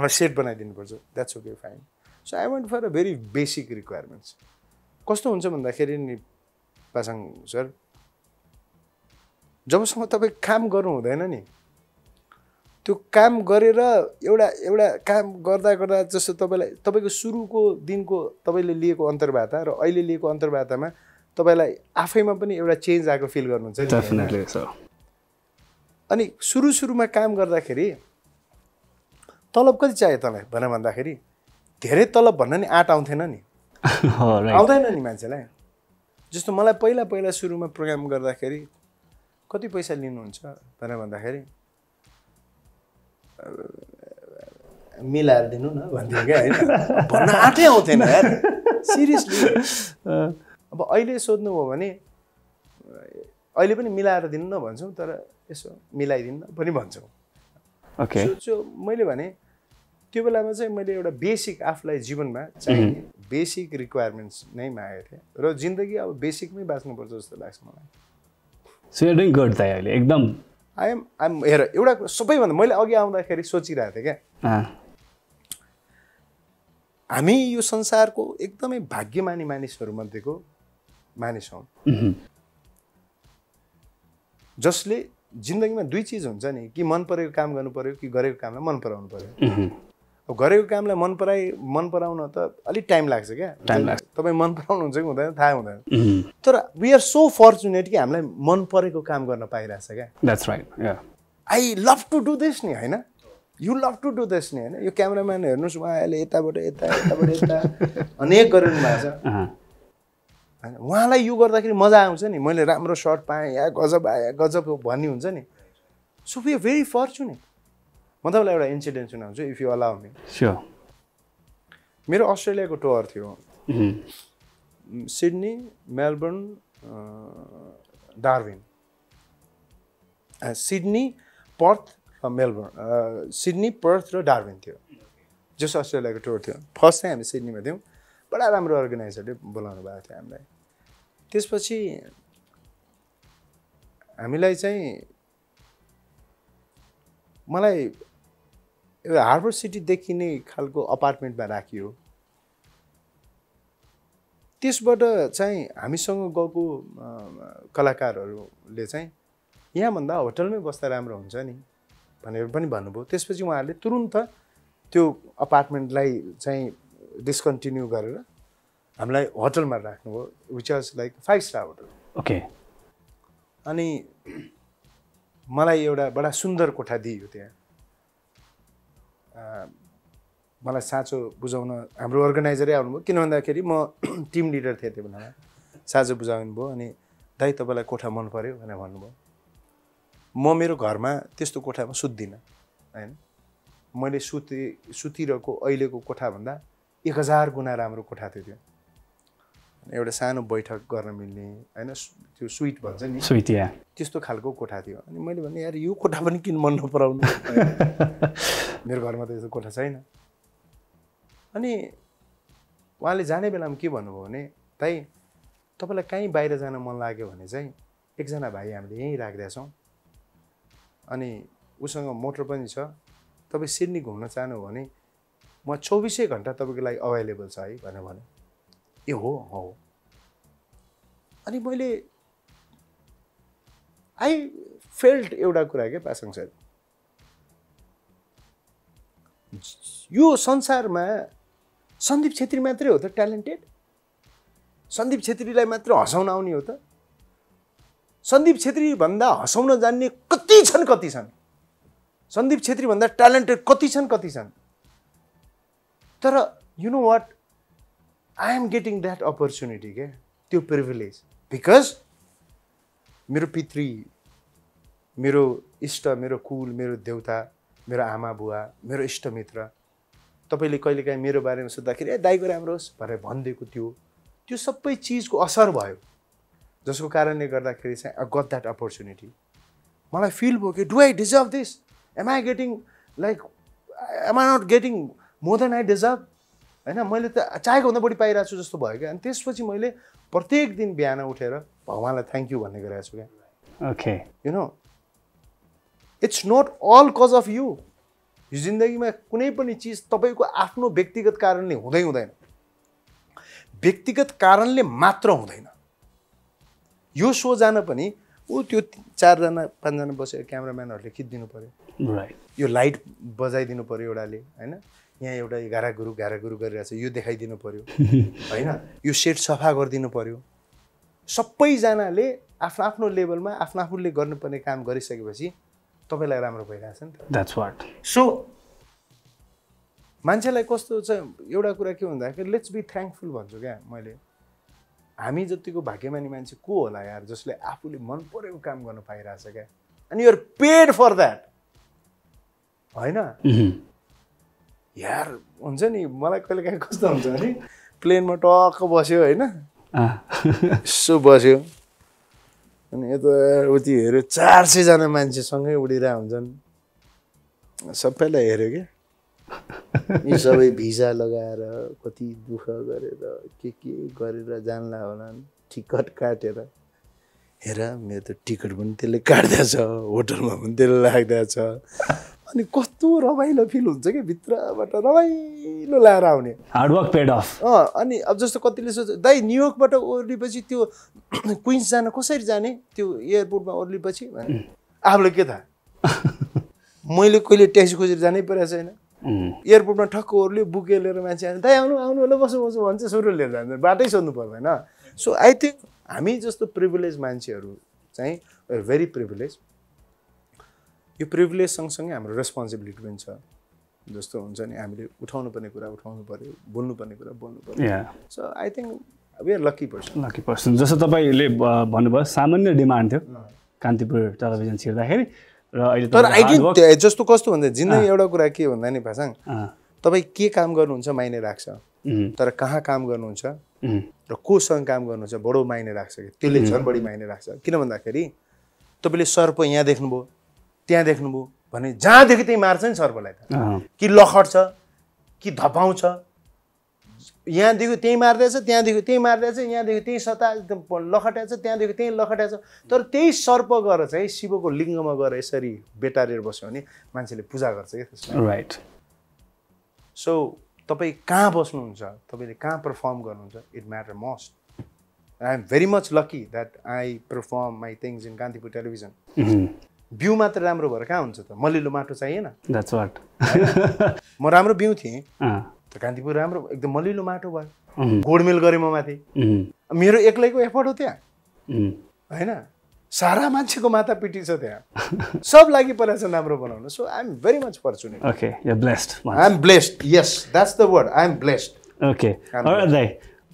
मलाई सेट बनाइदिनु पर्छ that's okay fine so I want for a very basic requirements कस्तो हुन्छ भन्दाखेरि नि पासाङ सर जबसम्म तपाई काम गर्नु हुँदैन नि त्यो काम गरेर एउटा काम गर्दा जस्तो तपाईको सुरुको दिनको तपाईले लिएको अन्तर्वार्ता र अहिले लिएको अन्तर्वार्तामा तपाईलाई आफैमा पनि एउटा चेन्ज आएको फिल गर्नुहुन्छ डेफिनेटली सर अनि सुरुमा काम गर्दाखेरि तलब कति चाहियो तलाई भने भन्दाखेरि धेरै तलब भन्न नि आट आउँथेन नि आउँदैन नि मान्छेलाई जस्तो मलाई पहिला पहिला सुरुमा प्रोग्राम गर्दाखेरि कति पैसा लिनुहुन्छ भने भन्दाखेरि मिलाएर दिनु न भन्दियो के हैन भन्न आटै आउँथेन यार सिरियसली अब अहिले सोध्नु हो भने अहिले पनि मिलाएर दिनु न भन्छौ तर यसो मिलाइदिनु पनि भन्छौ ओके सो मैले भने त्यो बेलामा चाहिँ मैले एउटा बेसिक आफलाई जीवनमा चाहिने बेसिक रिक्वायरमेन्ट्स नै मागेको थिए र जिन्दगी अब बेसिकमै बाँच्नु पर्छ जस्तो लाग्छ मलाई so you are doing good दाइ अहिले एकदम आई एम हेर एउटा सबैभन्दा मैले अघि आउँदाखेरि सोचिरहेको थिए के हामी यो संसारको एकदमै भाग्यमानी मानिसहरु मध्येको मानिस हौ जसले जिन्दगीमा दुई चीज हुन्छ नि कि मन परेको काम गर्नु पर्यो कि गरेको कामलाई मन पराउनु पर्यो अब गरेको कामलाई मन पराउन त अलि टाइम लाग्छ के टाइम लाग्छ तपाई मन पराउनु हुन्छ कि हुँदैन थाहा हुँदैन तर वी आर सो फर्चुनेट कि हामीलाई मन परेको काम गर्न पाइराछ के that's right yeah I love to do this नि हैन You love to do this, ne? You cameraman hernusu wahaile eta anek garnu bhayo हैन उहाँलाई यो गर्दाखेरि मजा आउँछ नि मैले राम्रो शॉट पाए या गजब आए गजब भन्ने हुन्छ नि so we are very fortunate म तपाईलाई एउटा इन्सिडेन्ट सुनाउँछु if you allow me sure मेरो अस्ट्रेलियाको टुर थियो Sydney Melbourne Darwin Sydney Perth Melbourne Sydney Perth र डार्विन थियो जस अस्ट्रेलियाको टुर थियो फर्स्ट चाहिँ हामी सिडनीमा थियौँ बडा राम्रो अर्गनाइजरले बोलाउनु भएको थियो हामीलाई त्यसपछि हामीलाई चाहिँ मलाई एउटा हार्बर सिटी देखिने खालको अपार्टमेन्टमा राखियो त्यसबाट चाहिँ हामीसँग गएको कलाकारहरूले चाहिँ यहाँभन्दा होटलमै बस्दा राम्रो हुन्छ नि भनेर पनि भन्नुभयो त्यसपछि उहाँहरूले तुरुन्त त्यो अपार्टमेन्टलाई चाहिँ डिस्कन्टिन्यू गरेर हामीलाई होटलमा राख्नुभयो which was like 5 star hotel okay अनि मलाई एउटा बडा सुन्दर कोठा दिइयो त्यहाँ मलाई साँचो बुझाउन हाम्रो अर्गनाइजरै आउनुभयो किन भन्दाखेरि म टिम लिडर थिएँ त्यो बेलामा साँचो बुझाउनु भयो अनि दाइ तपाईलाई कोठा मन पर्यो भनेर भन्नुभयो म मेरो घरमा त्यस्तो कोठामा सुत्दिन हैन मैले सुतिरहेको अहिलेको कोठा भन्दा 1000 गुणा राम्रो कोठा थियो त्यो एउटा सानो बैठक गर्न मिल्ने हैन त्यो स्वीट भन्छ नि स्वीट या त्यस्तो खालको कोठा थियो अनि मैले भने यार यो कोठा पनि किन मन नपराउनु मेरो घरमा त यस्तो कोठा छैन अनि उहाँले जाने बेलामा के भन्नुभयो भने दाइ तपाईलाई कहीं बाहिर जान मन लाग्यो भने चाहिँ एकजना भाइ हामीले यही राख्दैछौं अनि उसँग मोटर पनि छ तपाईं सिडनी घुम्न चाहनु भने म 24 घण्टा तपाईको लागि अवेलेबल छ है भनेर भने ए हो हो अनि मैले आई फेल्ट एउटा कुरा के पासाङ सर यो संसारमा सन्दीप छेत्री मात्रै हो त ट्यालेन्टेड सन्दीप छेत्रीलाई मात्र हसाउन आउने हो त सन्दीप छेत्री भन्दा हसाउन जान्ने कति छन् सन्दीप छेत्री भन्दा ट्यालेन्टेड कति छन् तर you know what I am getting that opportunity के त्यो प्रिभिलेज बिकज मेरो पितृ मेरो इष्ट मेरो कुल मेरो देउता मेरो आमा बुवा मेरो इष्ट मित्र तपाईले कहिलेकाहीँ मेरो बारेमा सोध्दाखेरि ए दाइको राम्रो होस् भनेर भन्दिएको त्यो सबै चीजको असर भयो जसको कारणले गर्दाखेरि चाहिँ आई गट दैट अपर्चुनिटी मलाई फिल भयो कि do I deserve this am I getting like am I not getting more than I deserve हैन मैले त चाहेको भन्दा बढी पाइरहेको छु जस्तो भयो के अनि त्यसपछि मैले प्रत्येक दिन बिहान उठेर भगवानलाई थ्यांक यू भन्ने गरेको छु के okay you know it's not all cause of you यो जिन्दगीमा कुनै पनि चीज तपाईको आफ्नो व्यक्तिगत कारणले हुँदैन व्यक्तिगत कारणले मात्र हुँदैन यो शो जान पनि उ त्यो 4 जना 5 जना बसेर क्यामेराम्यानहरुले खिच्दिनु पर्यो राइट यो लाइट बजाइदिनु पर्यो एउटाले हैन यहाँ एउटा गारागुरु गरिरहेछ यो देखाइदिनु पर्यो हैन यो सेट सफा गरिदिनु पर्यो सबै जनाले आफ्नो आफ्नो लेभलमा आफ्नो आफूले गर्नुपर्ने काम गरिसकेपछि तपाईलाई राम्रो भइराछ नि त दैट्स व्हाट सो मान्छेलाई कस्तो छ एउटा कुरा के भन्दा के लेट्स बी थ्याङ्कफुल भन्छु के मैले हामी जतिको भाग्यमानी मान्छे को होला यार जसले आफूले मन परेको काम गर्न पाइराछ के अनि you are paid for that हैन यार हुन्छ नि मलाई कहिले काहीँ कस्तो हुन्छ नि प्लेनमा टक्क बस्यो हैन सो बस्यो अनि यता उति हेर्यो 400 जना मान्छे सँगै उडिरा हुन्छन् सबैलाई हेर्यो के यी सबै भिजा लगाएर कति दुख गरेर के गरेर जानला होला टिकट काटेर हेर मेरो त टिकट पनि त्यसले काट्दै छ होटलमा पनि त्यसले लाग्दै छ अनि कस्तो रमाइलो फिल हुन्छ के भित्रबाट रमाइलो लाएर आउने हार्ड वर्क पेड अफ अनि अब जस्तो कतिले सोच दाइ न्युयोर्कबाट ओर्लिपछि त्यो क्वीन्स जान कसरी जाने त्यो एयरपोर्टमा ओर्लिपछि भने आफूले के थाहा मैले कहिले ट्याक्सी खोजेर जानै परेको छैन एयरपोर्टमा ठक्क ओर्लियो बुके लिएर मान्छे आउँछ दाइ आउनु आउनु होला बस्नु बस्नु भन्छ सुरु लिएर जान्छ बाटै सोध्नु पर्दैन सो आई थिंक हामी जस्तो प्रिभिलेज मान्छेहरू चाहिँ भेरी प्रिभिलेज यो प्रिभिलेज सँगसँगै हाम्रो रेस्पोन्सिबिलिटी पनि छ जस्तो हुन्छ नि हामीले उठाउनुपर्ने कुरा उठाउनु पर्यो बोल्नुपर्ने कुरा बोल्नु पर्यो so I think we are lucky person जस्तो तपाईले भन्नुभयो सामान्य डिमान्ड थियो कान्तिपुर टेलिभिजन छिर्दाखेरि तर आई डिड जस्तो कस्तो भन्दा जिन्दगी एउटा कुरा के भन्दा नि पासाङ तपाई के काम गर्नुहुन्छ माइने राख्छ तर कहाँ काम गर्नुहुन्छ र कोसँग काम गर्नुहुन्छ बडो माइने राख्छ त्यसले झन् बढी माइने राख्छ किन भन्दाखेरि तपाईले सर्प यहाँ देख्नुभयो त्यहाँ देख्नुभयो भने जहाँ देखि त्यही मार्छ नि सर्पलाई त कि लखड्छ कि धपाउँछ यहाँ देखि त्यही मार्दैछ त्यहाँ देखि त्यही मार्दैछ यहाँ देखि त्यही सता लखट्याछ त्यहाँ देखि त्यही लखट्याछ तर त्यही सर्प गएर चाहिँ शिवको लिङ्गमा गएर यसरी बेटारेर बस्यो भने मान्छेले पूजा गर्छ के त्यसलाई राइट सो तपाई कहाँ बस्नुहुन्छ तपाईले कहाँ परफर्म गर्नुहुन्छ it matter most I am very much lucky that I perform my things in Kantipur television view मात्र राम्रो भएर कहाँ हुन्छ त मलिलो माटो चाहिएन द्याट्स वाट म राम्रो भ्यू थिए त कान्तिपुर राम्रो एकदम मलिलो माटो भयो गोडमेल गरे म माथि मेरो एक्लैको एफर्ट हो त्यहाँ हैन सारा मान्छेको माता पिटी छ त्यहाँ सब लागि परेछ राम्रो बनाउन so I am very much fortunate okay you are blessed I am blessed yes that's the word I am blessed okay alright दाइ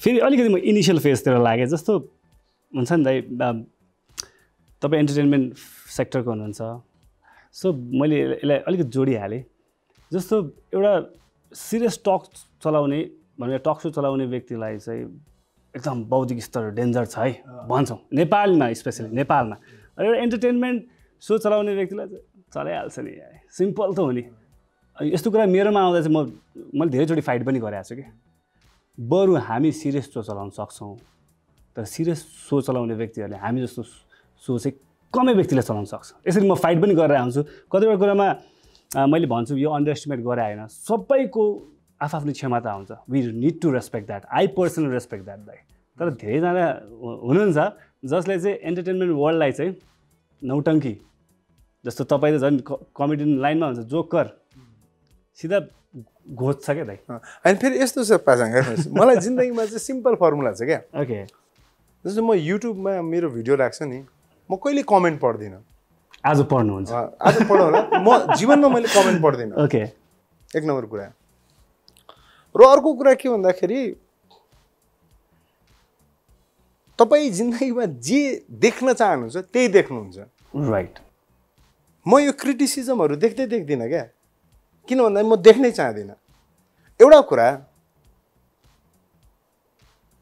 फेरि अलिकति म इनिशियल फेजतिर लागे जस्तो हुन्छ नि दाइ तपाई एन्टरटेनमेन्ट सेक्टरको हुनुहुन्छ सो मैले यसलाई अलिकति जोडिहाले जस्तो एउटा सीरियस टक चलाउने भनेर टक सो चलाउने व्यक्तिलाई चाहिँ एकदम बौद्धिक स्तर डेन्जर छ है भन्छौँ नेपालमा स्पेसली नेपालमा एउटा एन्टरटेनमेन्ट सो चलाउने व्यक्तिलाई चलाइहाल्छ नि सिम्पल त हो नि यस्तो कुरा मेरोमा आउँदा चाहिँ मैले धेरैचोटि फाइट पनि गरेको छु कि बरु हामी सिरियस सो चलाउन सक्छौँ तर सिरियस सो चलाउने व्यक्तिहरूले हामी जस्तो सो चाहिँ कमै व्यक्तिले चलाउन सक्छ यसरी म फाइट पनि गरेर आउँछु कतिवटा कुरामा मैले भन्छु यो अन्डर एस्टिमेट गरे हैन सबैको आफ्नो क्षमता हुन्छ we need to respect that I personally respect that दाइ तर धेरैजना हुनुहुन्छ जसले चाहिँ एन्टरटेनमेन्ट वर्ल्डलाई चाहिँ नौटङ्की जस्तो तपाई त झन् कमेडियन लाइनमा हुन्छ जोकर सिधा घोच्छ के दाइ अनि फेरि यस्तो छ पासाङ मलाई जिन्दगीमा चाहिँ सिम्पल फर्मुला छ के ओके जस्तो म युट्युबमा मेरो भिडियो राख्छु नि म कहिले कमेन्ट पढ्दिनँ आज पढ्नुहुन्छ आज पढ्नु होला म जीवनमा मैले कमेन्ट पढ्दिन ओके एक नम्बर कुरा र अर्को कुरा के भन्दाखेरि तपाई जिन्दगीमा जे देख्न चाहनुहुन्छ त्यही देख्नुहुन्छ राइट म यो क्रिटिसिजमहरु देख्दै देख्दिन के किन भन्दा म देख्नै चाहदिन एउटा कुरा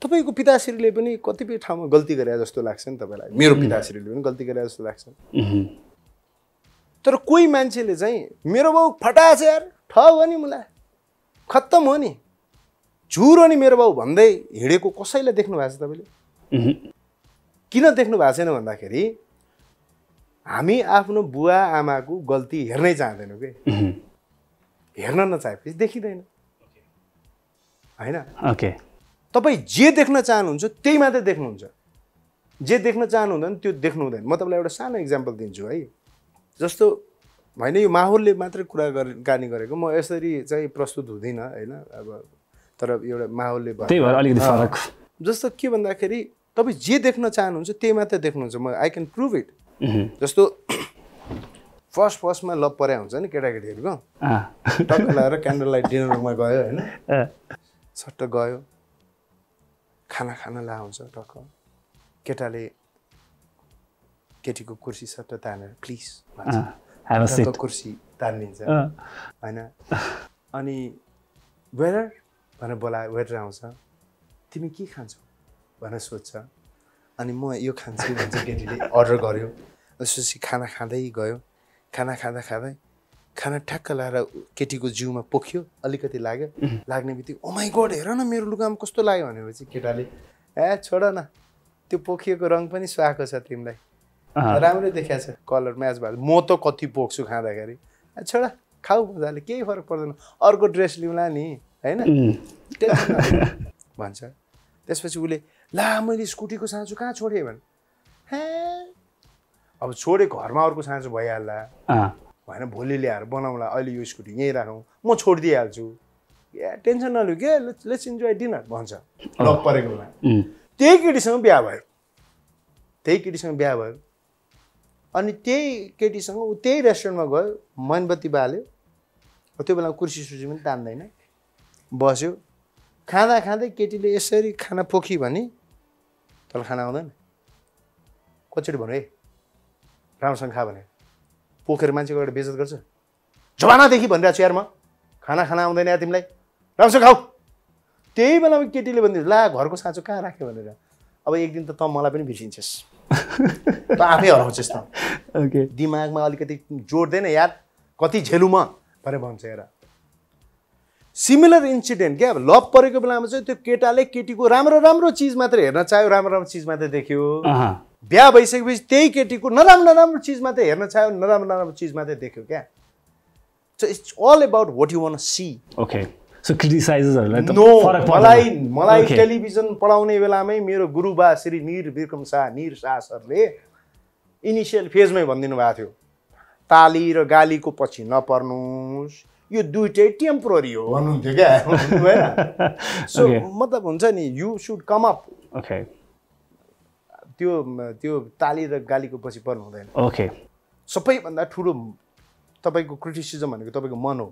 तपाईको पिताश्रीले पनि कतिपय ठाउँमा गल्ती गरे जस्तो लाग्छ नि तपाईलाई मेरो पिताश्रीले पनि गल्ती गरे जस्तो लाग्छ तर कोही मान्छेले चाहिँ मेरो बाउ फटा छ यार ठ हो नि मलाई खत्तम हो नि झुर हो नि मेरो बाउ भन्दै हिडेको कसैलाई देख्नु भएको छ तपाईले किन देख्नु भएको छैन भन्दाखेरि हामी आफ्नो बुवा आमाको गल्ती हेर्नै चाहदैनौ के हेर्न नचाहेपछि देखिदैन हैन ओके तपाई जे देख्न चाहनुहुन्छ त्यही मात्र देख्नुहुन्छ जे देख्न चाहनुहुँदैन त्यो देख्नु हुँदैन म तपाईलाई एउटा सानो एक्जाम्पल दिन्छु है जस्तो होइन यो माहौलले मात्रै कुरा गानी गरेको म यसरी चाहिँ प्रस्तुत हुँदिनँ होइन अब तर एउटा माहौलले त्यही भएर अलिकति फरक जस्तो के भन्दाखेरि तपाईँ जे देख्न चाहनुहुन्छ त्यही मात्रै देख्नुहुन्छ म आई क्यान प्रुभ इट जस्तो First, I love it. I a candlelight dinner. I खाना खादा खादै खाना ठ्याक्क लाएर केटीको जिउमा पोख्यो अलिकति लाग्यो लाग्नेबित्तिकै ओ माय गॉड हेर न मेरो लुगामा कस्तो लाग्यो भनेपछि केटाले ए छोड न त्यो पोखिएको रंग पनि स्वाको छ तिमीलाई राम्रो देखिया छ कलर म्याच भयो म त कति पोख्छु खाँदाखेरि ए छोड खाऊ मजाले केही फरक पर्दैन अर्को ड्रेस लिउँला नि हैन भन्छ त्यसपछि उले ला मैले स्कुटीको साँचो कहाँ छोडे भन हे अब छोडे घरमा अर्को साँचो भइहाल्ला हैन भोलि ल्याएर बनाउला अहिले यो स्कुटी यही राखौ म छोड दिइहाल्छु टेन्सन नलिउ के लेट्स एन्जॉय डिनर भन्छ लक परेकोमा त्यही केटीसँग बिहा भयो अनि त्यही केटीसँग उ त्यही रेस्टुरेन्टमा गयो मनबत्ती बाल्यो त्यो बेला कुर्सी सुजी पनि तान्दैन बस्यो खाना खादै केटीले यसरी खाना पोखी भनी तल खाना आउँदैन कचडी भन्यो ए रामसँग खा भने पोखेर मान्छेको एउटा बेइज्जत गर्छ जमाना देखि भनिरा छु यार म खाना आउँदैन या तिमीलाई रामसँग खाऊ त्यही बेलामा केटीले भन्दिस ला घरको साँचो कहाँ राख्यो भनेर अब एक दिन त मलाई पनि बिर्सिन्छस् त आफै हराउँछस् त ओके दिमागमा अलिकति जोड्दैन यार कति झेलु म भरे भन्छ यार सिमिलर इन्सिडेन्ट के अब लभ परेको बेलामा चाहिँ त्यो केटाले केटीको राम्रो चीज मात्र हेर्न चाह्यो राम्रो चीज मात्र देख्यो बिहा भइसकेपछि त्यही केटीको नराम्रो चीज मात्र हेर्न चाह्यो नराम्रो चीज मात्र देख्यो क्या so it's all about what you want to see okay so क्रिटिसाइजहरुलाई त फरक मलाई टेलिभिजन पढाउने बेलामै मेरो गुरुबा श्री नीर विक्रम शाह सरले इनिशियल फेजमै भन्दिनु भएको थियो ताली र गालीको पछि नपर्नुस् यो दुईटै टेम्परेरी हो भन्नुहुन्थ्यो क्या हैन सो मतलब हुन्छ नि you should come up okay त्यो ताली र गालीको पछि पर्नु हुँदैन ओके सबैभन्दा ठूलो तपाईको क्रिटिसिजम भनेको तपाईको मन हो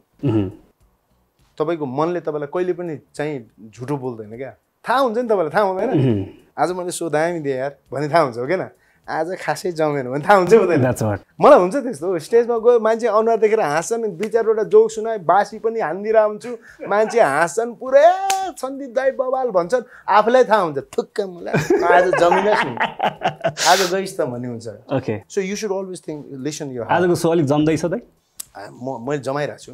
तपाईको मनले तपाईलाई कहिले पनि चाहिँ झुटो बोल्दैन क्या थाहा हुन्छ नि तपाईलाई थाहा हुँदैन आज मैले सो दामी दिए यार भनि थाहा हुन्छ हो के न आज खासै जमेन भने थाहा हुन्छ हुँदैन मलाई हुन्छ त्यस्तो स्टेजमा गयो मान्छे अनुहार देखेर हाँस्छन् दुई चारवटा जोक सुनाए बासी पनि हान्दिरा हुन्छु मान्छे हाँस्छन् पुरै सन्दीप दाइ बवाल भन्छन् आफैलाई थाहा हुन्छ ठुक्क मलाई आज जमिनस् नि आज गइस् त भन्ने हुन्छ okay so you should always think listen your heart आजको सो अलि जम्दै छ दाइ मैले जमाइराछु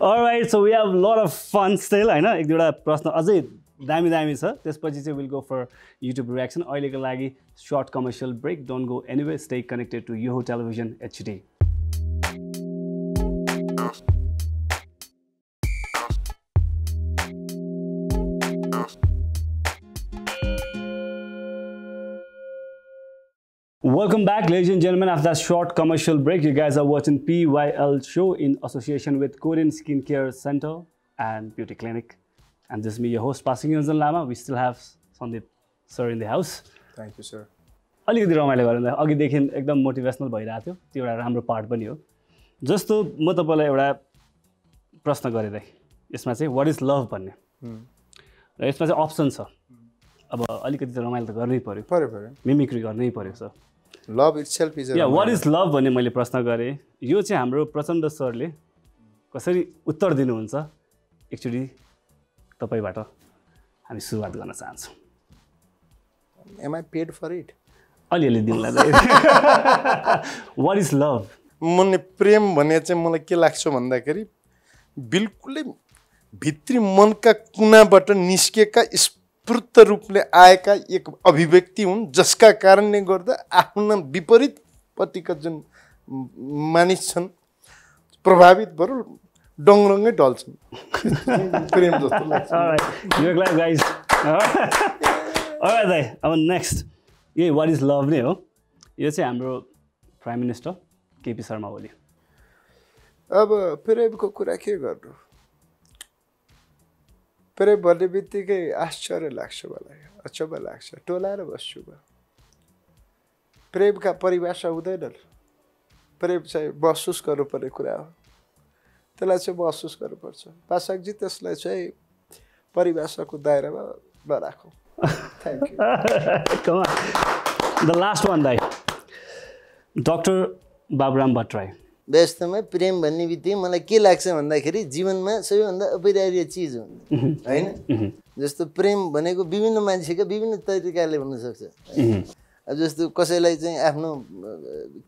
alright so we have lot of fun still हैन एक दुईवटा प्रश्न अझै दामी छ त्यसपछि चाहिँ will go for YouTube reaction अहिलेको लागि short commercial break don't go anyway stay connected to Yoho television HD Welcome back, ladies and gentlemen. After that short commercial break, you guys are watching PYL Show in association with Korean Skincare Center and Beauty Clinic. And this is me, your host, Pasang Yonzon Lama. We still have Sandip sir in the house. Thank you, sir. अलिकति रमाइलो गर्नु अघि देखिन एकदम मोटिभेसनल भइरहेको थियो त्यो एउटा राम्रो पार्ट पनि हो जस्तो म तपाईलाई एउटा प्रश्न गरे दाइ यसमा चाहिँ व्हाट इज लभ भन्ने र यसमा चाहिँ अप्सन छ अब अलिकति त रमाइलो त गर्नै पर्यो मिमिक्री गर्नै पर्यो sir love itself is yeah what is love भन्ने मैले प्रश्न गरे यो चाहिँ हाम्रो प्रचण्ड सरले कसरी उत्तर दिनुहुन्छ एक्चुअली तपाईबाट हामी सुरुवात गर्न चाहन्छौँ am I paid for it अलिअलि दिउँला व्हाट इज लभ मनले प्रेम भन्ने चाहिँ मलाई के लाग्छ भन्दाखेरि बिल्कुलै भित्री मनका कुनाबाट निस्केका स्फूर्त रूपले आएका एक अभिव्यक्ति हुन् जसका कारणले गर्दा आफ्ना विपरीतपट्टिका जुन मानिस छन् प्रभावित बरु डङरङै डल्छन् प्रेम जस्तो लाग्छ दाइ अब नेक्स्ट यही वाट इज लभ नै हो यो चाहिँ हाम्रो प्राइम मिनिस्टर केपी शर्मा ओली अब प्रेमको कुरा के गर्नु प्रेम भन्ने बित्तिकै आश्चर्य लाग्छ मलाई अचम्म लाग्छ टोलाएर बस्छु म प्रेमका परिभाषा हुँदैन प्रेम चाहिँ महसुस गर्नुपर्ने कुरा हो त्यसलाई चाहिँ महसुस गर्नुपर्छ पासकजी त्यसलाई चाहिँ परिभाषाको दायरामा नराखौ thank you come on the last one दाइ डाक्टर बाबु राम भट्टराई वास्तवमा प्रेम भन्ने बित्तिकै मलाई के लाग्छ भन्दाखेरि जीवनमा सबैभन्दा अपरिहार्य चीज हो हैन जस्तो प्रेम भनेको विभिन्न मान्छेको विभिन्न तरिकाले हुन सक्छ जस्तो कसैलाई चाहिँ आफ्नो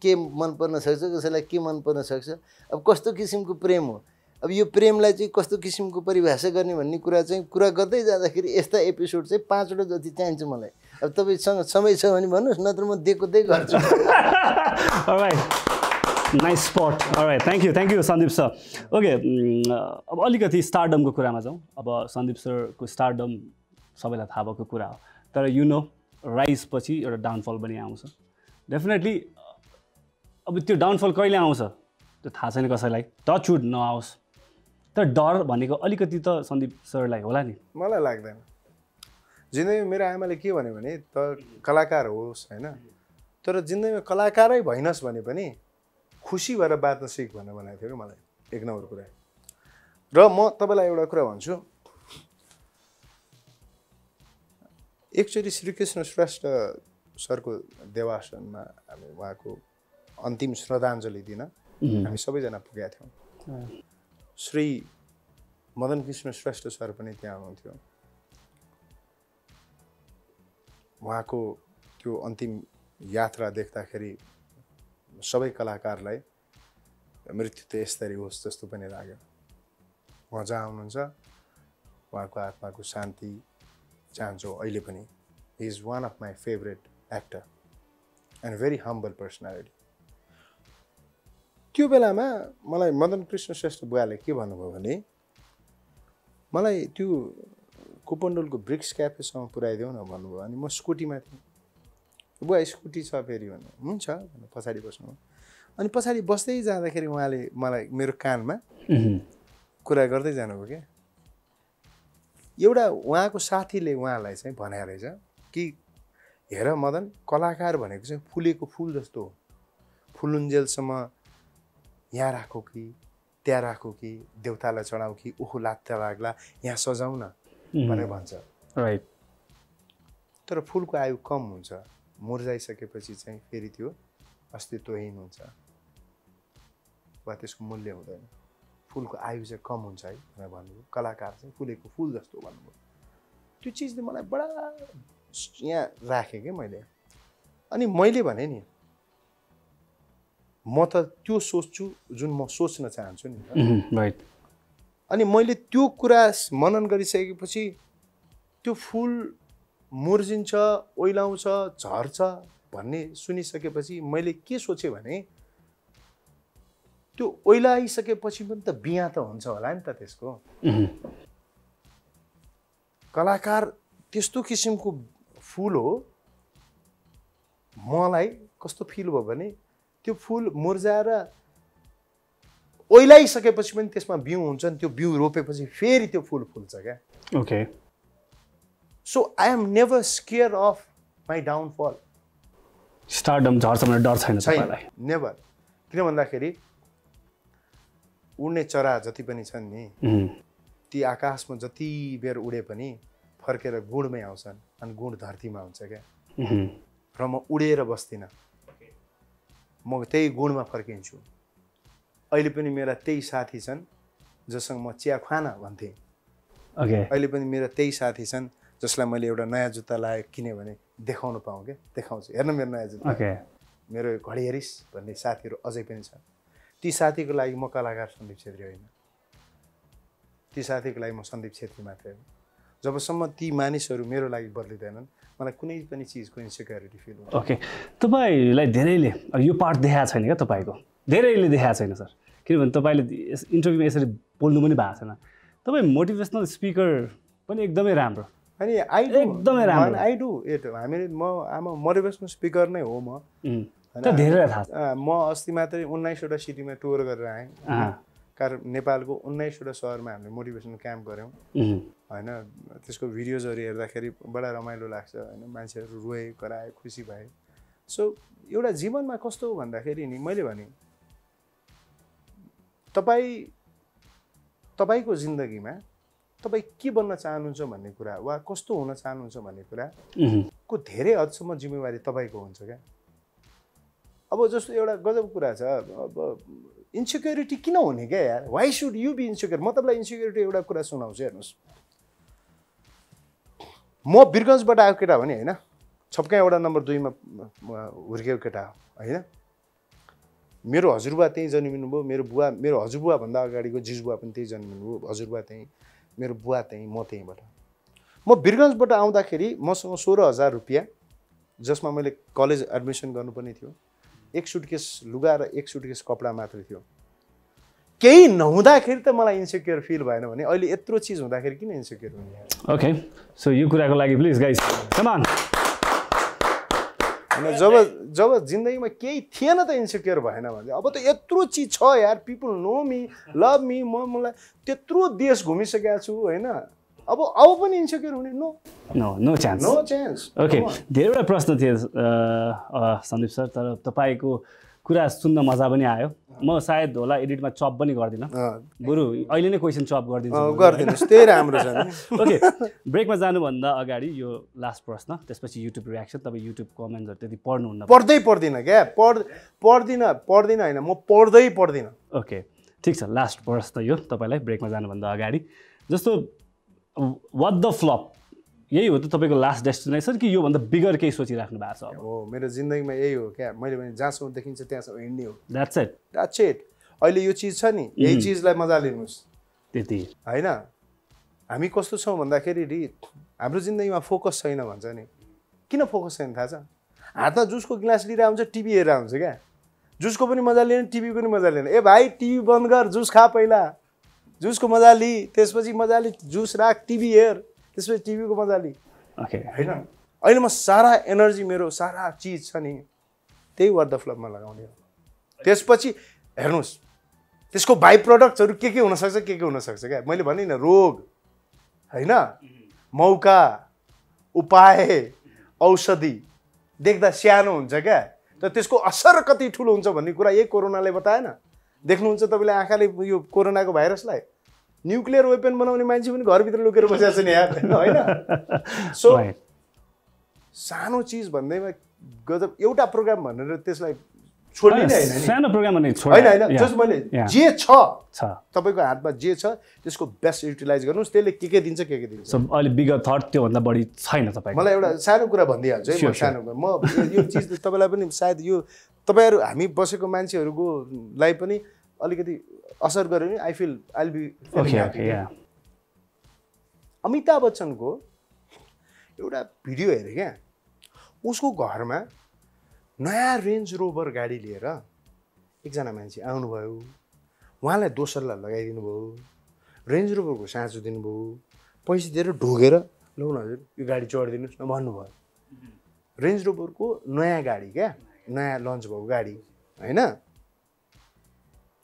के मन पर्न सक्छ कसैलाई के मन पर्न सक्छ अब कस्तो किसिमको प्रेम हो अब यो प्रेमलाई चाहिँ कस्तो किसिमको परिभाषा गर्ने भन्ने कुरा चाहिँ कुरा गर्दै जाँदाखेरि एस्ता एपिसोड चाहिँ 5 वटा जति चाहिन्छ मलाई अब तपाईसँग समय छ भने भन्नुस् नत्र म देख्दै गर्छु alright nice spot alright thank you Sandeep sir okay अब अलिकति स्टारडमको कुरामा जाऊ अब सन्दीप सरको स्टारडम सबैलाई थाहा भएको कुरा हो तर यु नो राइज पछि एउटा डाउनफल पनि आउँछ डेफिनेटली अब त्यो डाउनफल कहिले आउँछ त्यो थाहा छैन कसैलाई टच वुड नआओस् तर डर भनेको अलिकति त सन्दीप सरलाई होला नि मलाई लाग्दैन जिन्दगीमा मेरो आमाले के भन्यो भने त कलाकार होस् हैन तर जिन्दगीमा कलाकारै भइनस् भने पनि खुसी भएर बाँच्न सिक भनेर भनेको थियो मलाई एक नम्बर कुरा र म तपाईलाई एउटा कुरा भन्छु एक्चुअली श्रीकृष्ण श्रेष्ठ सरको देवासनमा हामी उहाँको अन्तिम श्रद्धाञ्जली दिन हामी सबैजना पुगेका थियौं श्री मदन कृष्ण श्रेष्ठ सर पनि त्यहाँ हुनुहुन्थ्यो उहाँको त्यो अन्तिम यात्रा देख्दाखेरि सबै कलाकारलाई मृत्यु त यसरी होस् जस्तो पनि लाग्यो उहाँ जहाँ हुनुहुन्छ उहाँको आत्माको शान्ति चाहन्छु अहिले पनि he is one of my favorite actor and a very humble personality त्यो बेलामा मलाई मदन कृष्ण श्रेष्ठ बुवाले के भन्नुभयो भने मलाई त्यो कोपण्डोलको ब्रिक्स क्याफेसम्म पुर्याइदेऊ न भन्नुभयो अनि म स्कुटीमा थिएँ बुवा स्कुटी छ फेरि भन्नु हुन्छ भने पछाडी बस्नु अनि पछाडी बस्दै जाँदाखेरि उहाँले मलाई मेरो कानमा कुरा गर्दै जानुभयो के एउटा उहाँको साथीले उहाँलाई चाहिँ भनेको रहेछ कि हेर मदन कलाकार भनेको चाहिँ फुलेको फूल जस्तो हो फुलुन्जेलसम्म यहाँ राखौ कि त्यहाँ राखौ कि देवतालाई चढाऊ कि ओहो लात्ता लाग्ला यहाँ सजाऊ न भनेर भन्छ राइट तर फूलको आयु कम हुन्छ मुरझाइसकेपछि चाहिँ फेरि त्यो अस्तित्वहीन हुन्छ वा त्यसको मूल्य हुँदैन फूलको आयु चाहिँ कम हुन्छ है भनेर भन्नुभयो कलाकार चाहिँ फुलेको फूल जस्तो भन्नुभयो त्यो चीजले मलाई बडा यहाँ राखेँ के मैले अनि मैले भने नि म त त्यो सोच्छु जुन म सोच्न चाहन्छु नि राइट अनि मैले त्यो कुरा मनन गरिसकेपछि त्यो फूल मुर्जिन्छ ओइलाउँछ झर्छ भन्ने सुनिसकेपछि मैले के सोचे भने त्यो ओइलाइसकेपछि पनि त बिहा त हुन्छ होला नि त त्यसको कलाकार त्यस्तो किसिमको फूल हो मलाई कस्तो फिल भयो भने त्यो फूल मुरझाएर ओइलाइसकेपछि पनि त्यसमा बिउ हुन्छ नि त्यो बिउ रोपेपछि फेरि त्यो फूल फुल्छ क्या okay so I am never scare of my downfall stardom झर्छ भनेर डर छैन तपाईलाई नेभर किन भन्दाखेरि उड्ने चरा जति पनि छन् नि ती आकाशमा जति बेर उडे पनि फर्केर गुँडमै आउँछन् अनि गुँड धरतीमा आउँछ क्या र म उडेर बस्दिनँ म त्यही गुँडमा फर्किन्छु अहिले पनि मेरा त्यही साथी छन् जससँग म चिया खान भन्थेँ अहिले पनि मेरा त्यही साथी छन् जसलाई मैले एउटा नयाँ जुत्ता लगाएँ किने भने देखाउन पाऊँ क्या देखाउँछु हेर्न मेरो नयाँ जुत्ता मेरो घडी हेरिस् भन्ने साथीहरू अझै पनि छन् ती साथीको लागि म कलाकार सन्दीप छेत्री होइन ती साथीको लागि म सन्दीप छेत्री मात्रै हो जबसम्म ती मानिसहरू मेरो लागि बदलिँदैनन् मलाई कुनै पनि चीजको इन्सिक्युरिटी फिल हुन्छ ओके तपाईलाई धेरैले यो पार्ट देखाएको छैन क्या तपाईको धेरैले देखाएको छैन सर किनभने तपाईले इन्टरभ्यूमा यसरी बोल्नु पनि भएको छैन तपाई मोटिभेसनल स्पिकर पनि एकदमै राम्रो अनि एकदमै राम्रो आई डु इट हामीले म आमा मोटिभेसनल स्पिकर नै हो म त धेरै थाहा म अस्ति मात्रै 19 वटा सिटीमा टुर गरेर आएँ कारण नेपालको 19 वटा शहरमा हामीले मोटिभेसनल क्याम्प गऱ्यौँ हैन त्यसको भिडियोजहरु हेर्दाखेरि बडा रमाइलो लाग्छ हैन मान्छेहरु रोए कराए खुसी भए सो एउटा जीवनमा कस्तो हो भन्दाखेरि नि मैले भने तपाईको जिन्दगीमा तपाई के बन्न चाहनुहुन्छ भन्ने कुरा वा कस्तो हुन चाहनुहुन्छ भन्ने कुरा को धेरै हदसम्म जिम्मेवारी तपाईको हुन्छ के अब जस्तो एउटा गजब कुरा छ अब इन्सिक्युरिटी किन हुने के यार why should you be insecure म तपाईलाई इन्सिक्युरिटी एउटा कुरा सुनाउँछु हेर्नुस् म बिरगन्जबाट आएको केटा हो नि हैन छपकै एउटा नम्बर 2 मा हुर्केको केटा हो हैन मेरो हजुरबा त्यही जन्मिनुभयो मेरो हजुरबुवा भन्दा अगाडिको जिजुबा पनि त्यही जन्मिनुभयो हजुरबा त्यही मेरो बुवा त्यही म त्यहीबाट म बिरगन्जबाट आउँदाखेरि मसँग 16000 रुपैयाँ जसमा मैले कलेज एडमिसन गर्नुपर्ने थियो एक सुटकेस लुगा र एक सुटकेस कपडा मात्र थियो केही नहुँदाखेरि त मलाई इन्सिक्योर फिल भएन भने अहिले यत्रो चीज हुँदाखेरि किन इन्सिक्योर हुने ओके सो यो कुराको लागि प्लिज गाइस कम अन जब जिन्दगीमा केही थिएन त इन्सिक्योर भएन भने अब त यत्रो चीज छ यार people know me love me मलाई त्यत्रो देश घुमिसकेको छु हैन अब पनि इन्सिक्योर हुने no no no chance okay धेरैवटा प्रश्न थिए सन्दीप सर तर तपाईको कुरा सुन्न मजा पनि आयो म सायद होला एडिटमा चप पनि गर्दिन बरु अहिले नै क्वेशन चप गर्दिन्छु गर्दिनुस् त्यही राम्रो छ ओके ब्रेकमा जानु भन्दा अगाडि यो लास्ट प्रश्न त्यसपछि युट्युब रियाक्सन तपाई युट्युब कमेन्ट्सहरु त्यति पढ्नु हुन्न पढ्दै पढ्दिन के पढ्दिन हैन म पढ्दै पढ्दिन ओके ठीक छ लास्ट प्रश्न यो तपाईलाई ब्रेकमा जानु भन्दा अगाडि जस्तो व्हाट द फ्लप यही हो त तपाईको लास्ट डेस्टिनेसन कि यो भन्दा बिगर केही सोचिराख्नु भएको छ हो मेरो जिन्दगीमा यही हो के मैले भने जहाँसम्म देखिन्छ त्यहाँसम्म हिँड्ने हो द्याट्स इट अहिले यो चीज छ नि यही चीजलाई मजा लिनुस् त्यति हैन हामी कस्तो छौं भन्दाखेरि हाम्रो जिन्दगीमा फोकस छैन भन्छ नि किन फोकस छैन थाहा छ हातमा जुसको ग्लास लिएर आउँछ टिभी हेरेर आउँछ के जुसको पनि मजा लिएन टिभीको पनि मजा लिएन ए भाइ टिभी बन्द गर जुस खा पहिला जुसको मजा लि त्यसपछि मजा लि जुस राख टिभी हेर त्यसपछि टिभीको मजा लि ओके हैन अहिले म सारा एनर्जी मेरो सारा चीज छ नि त्यही वर्ड द फ्लपमा लगाउने हो त्यसपछि हेर्नुस् त्यसको बाइ प्रोडक्ट्सहरु के के हुन सक्छ के मैले भने नि रोग हैन मौका उपाय औषधि देख्दा सानो हुन्छ के तर त्यसको असर कति ठूलो हुन्छ भन्ने कुरा यही कोरोनाले बताएन देख्नुहुन्छ तपाईले आँखाले यो कोरोनाको भाइरसलाई न्युक्लियर वेपन बनाउने मान्छे पनि घरभित्र लुकेर बसेको छ नि यार हैन सो सानो चीज भन्दैमा गजब एउटा प्रोग्राम भनेर त्यसलाई छोड्ने हैन सानो प्रोग्राम भने छोड्ने हैन जस्ट मैले जे छ तपाईको हातमा जे छ त्यसको बेस्ट युटिलाइज गर्नुस् त्यसले के दिन्छ के दिन्छ सो अलि बिगर थट त्यो भन्दा बढी छैन तपाईको मलाई एउटा सानो कुरा भन्दिहाल्छु है म सानो म यो चीज तपाईलाई पनि सायद यो तपाईहरु हामी बसेको मान्छेहरुको लाई पनि अलिकति असर गर्यो नि I feel I will be okay okay yeah Amitabh बच्चनको एउटा भिडियो हेरे क्या उसको घरमा नयाँ रेन्ज रोभर गाडी लिएर एकजना मान्छे आउनुभयो उहाँलाई दोसरलाई लगाइदिनु भयो रेन्ज रोभरको साँचो दिनुभयो पैसा दिएर ढोगेर लौ न हजुर यो गाडी चढिदिनुस् न भन्नुभयो रेन्ज रोभरको नयाँ गाडी क्या नयाँ लन्च भएको गाडी हैन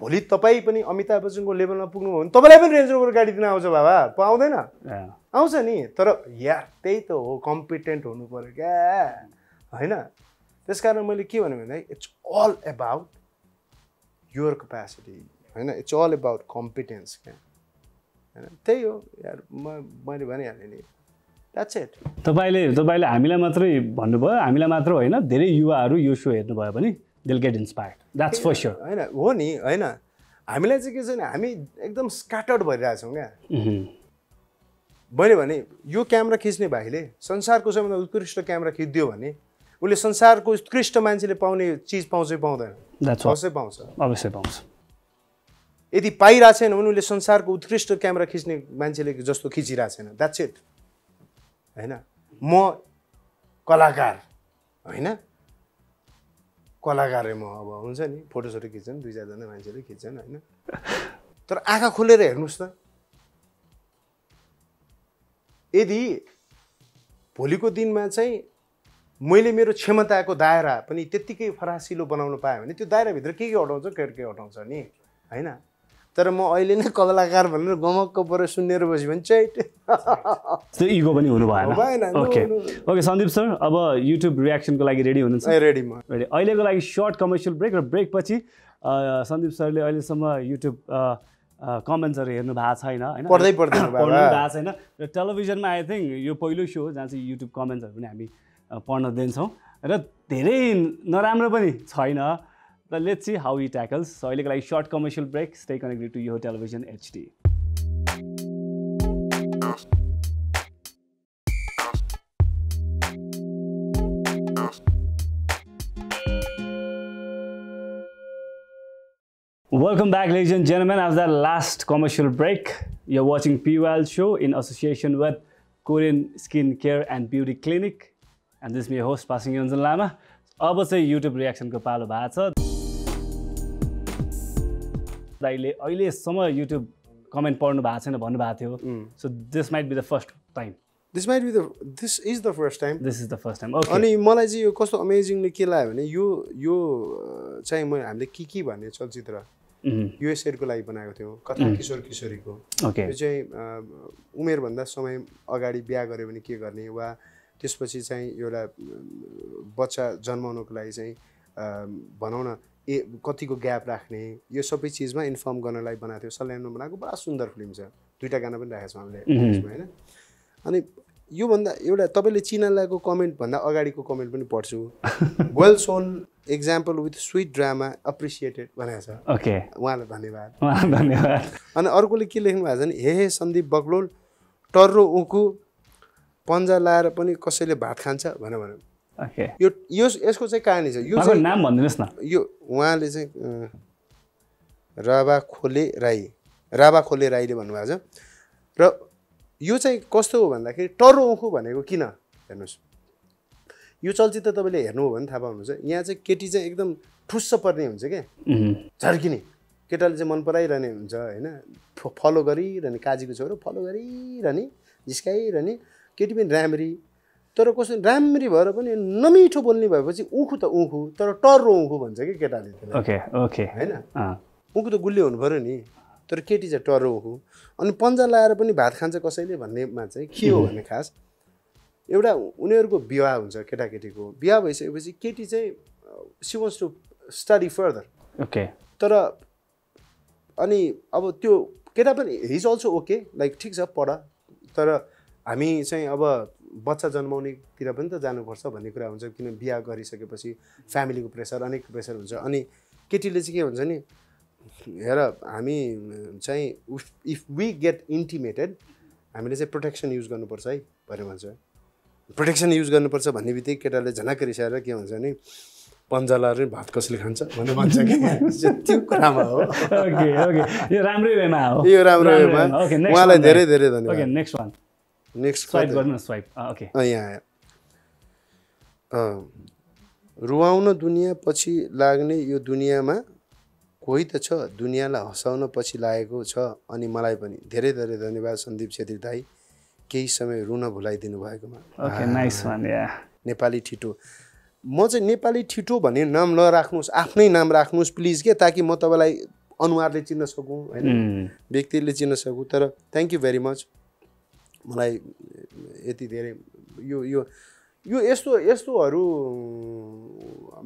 भोलि तपाई पनि अमिताभ बच्चनको लेभलमा पुग्नु हो भने तपाईलाई पनि रेन्ज रोभर गाडी दिन आउँछ बाबा पाउँदैन आउँछ नि तर यार त्यही त हो कम्पिटेन्ट हुनु पर्यो क्या हैन त्यसकारण मैले के भने भने it's all about your capacity हैन इट्स अल अबाउट कम्पिटेन्स क्या हैन त्यही हो यार मैले भनिहालेँ नि द्याट्स इट तपाईले हामीलाई मात्रै भन्नुभयो हामीलाई मात्र होइन धेरै युवाहरू यो शो हेर्नुभयो भने they'll get inspired that's for sure हैन हो नि हैन हामीलाई चाहिँ के छ नि हामी एकदम स्क्याटर्ड भइरा छौं क्या मैले भने यो क्यामेरा खिच्ने भाइले संसारको सबैभन्दा उत्कृष्ट क्यामेरा खिच्दियो भने उले संसारको उत्कृष्ट मान्छेले पाउने चीज पाउँछै पाउँदैन अवश्य पाउँछ यदि पाइरा छैन भने उले संसारको उत्कृष्ट क्यामेरा खिच्ने मान्छेले जस्तो खिचिरा छैन द्याट्स इट हैन म कलाकार हैन कलाकारले म अब हुन्छ नि फोटोसोटो खिच्छन् दुई चारजना मान्छेले खिच्छन् हैन तर आँखा खोलेर हेर्नुस् त यदि भोलिको दिनमा चाहिँ मैले मेरो क्षमताको दायरा पनि त्यतिकै फरासिलो बनाउन पाए भने त्यो दायरा भित्र के हटाउँछ के हटाउँछ नि हैन तर म अहिले नै कलाकार भनेर गमकको पर सुनेर बसी भने चैट त्यो इगो पनि हुनु भएन ओके ओके सन्दीप सर अब युट्युब रियाक्सनको लागि रेडी हुनुहुन्छ ए रेडी म रेडी अहिलेको लागि शॉर्ट कमर्शियल ब्रेक र ब्रेक पछि सन्दीप सरले अहिले सम्म युट्युब कमेन्ट्सहरु हेर्नु भएको छैन हैन पढ्दै पढ्दै पढ्नु भएको छैन र टेलिभिजनमा आई थिंक यो पहिलो शो जहाँ चाहिँ युट्युब कमेन्ट्सहरु पनि हामी पढ्न दिन्छौं र धेरै नराम्रो पनि छैन Now let's see how he tackles. So, I'll like short commercial break. Stay connected to Yoho Television HD. Welcome back, ladies and gentlemen. After that last commercial break, you're watching PYL Show in association with Korean Skincare and Beauty Clinic. And this is your host, Pasang Yonzon Lama. Now, YouTube reaction ko palo bhacha. YouTube comment So this might be the first time. This is the first time. This is the first time. Okay. अनि मलाई चाहिँ यो कस्तो अमेजिङ ले के लाग्यो भने यो चाहिँ म हामीले किकी भन्ने चलचित्र युएसआर को लागि बनाएको थियो कथा किशोर किशोरीको यो चाहिँ उमेर भन्दा समय अगाडि बिहे गरे भने के गर्ने वा त्यसपछि चाहिँ एउटा बच्चा जन्माउनको लागि चाहिँ भनौँ न कतिको ग्याप राख्ने यो सबै चीजमा इन्फर्म गर्नलाई बनाएको थियो सल्यानमा बनाएको बडा सुन्दर फिल्म छ दुईटा गाना पनि राखेको छ हामीले यसमा हैन अनि यो भन्दा एउटा तपाईले चिनालाको कमेन्ट भन्दा अगाडिको कमेन्ट पनि पढ्छु well son example with sweet drama appreciated भनेको छ ओके उहाँलाई धन्यवाद धन्यवाद अनि अर्कोले के लेख्नु भएको छ नि हे सन्दीप बग्लोल टर्रो उकु पञ्जा लाएर पनि कसैले भात खान्छ भनेर Okay. यो यसको चाहिँ कहानी छ यो चाहिँ नाम भन्दिनुस् न यो उहाँले चाहिँ राभा खोले राईले भन्नुभएको छ र यो चाहिँ कस्तो हो भन्दाखेरि टर्रो ओखु भनेको किन हेर्नुस् यो चलचित्र तपाईले हेर्नु हो भने थाहा पाउनुहुन्छ यहाँ चाहिँ केटी चाहिँ एकदम ठुस्स पर्ने हुन्छ के झर्किने केटाले चाहिँ मन पराइरहने हुन्छ हैन फलो गरिरहने काजीको छोरो फलो गरिरहने जिस्काइरहने केटी पनि राम्री तर कसै राम्री भएर पनि नमिठो बोल्ने भएपछि उखु त उखु तर टर्रो उखु भन्छ के केटाले ओके ओके हैन उखु त गुल्ली हुनु पर्यो नि तर केटी चाहिँ टर्रो उखु अनि पञ्जा लाएर पनि भात खान्छ कसैले भन्नेमा चाहिँ के हो भन्ने खास एउटा उनीहरुको विवाह हुन्छ केटाकेटीको विवाह भइसकेपछि केटी चाहिँ she wants to study further okay तर अनि अब त्यो केटा पनि he is also okay like ठीक छ पढ तर हामी चाहिँ अब बच्चा जन्माउने तिर पनि त जानुपर्छ भन्ने कुरा हुन्छ किन बिहे गरिसकेपछि फ्यामिलीको प्रेसर अनेक प्रेसर हुन्छ अनि केटीले चाहिँ के भन्छ नि हेर हामी चाहिँ इफ वी गेट इन्टिमेटेड हामीले चाहिँ प्रोटेक्सन युज गर्नुपर्छ है भनेर भन्छ प्रोटेक्सन युज गर्नुपर्छ भन्ने बित्तिकै केटाले झनक रिसाएर के भन्छ नि पञ्जालाले भात कसले खान्छ भनेर भन्छ के त्यो कुरामा हो ओके ओके यो राम्रो वेमा हो यो राम्रो वेमा उहाँलाई धेरै धेरै धन्यवाद okay next one Next swipe garna swipe okay yeah रुवाउन दुनिया पछि लाग्ने यो दुनियामा कोही त छ दुनियालाई हसाउन पछि लागेको छ अनि मलाई पनि धेरै धेरै धन्यवाद सन्दीप छेत्री दाई केही समय रुन भुलाइदिनु भएकोमा okay nice one yeah Nepali ठिटो म चाहिँ नेपाली ठिटो भन्ने नाम नराख्नुस् आफ्नै नाम राख्नुस् प्लिज के ताकि म तपाईलाई अनुहारले चिन्न सकु हैन व्यक्तिले चिन्न सकु तर थ्यांक यू भेरी मच मलाई यति धेरै यो यो यो यस्तो यस्तोहरु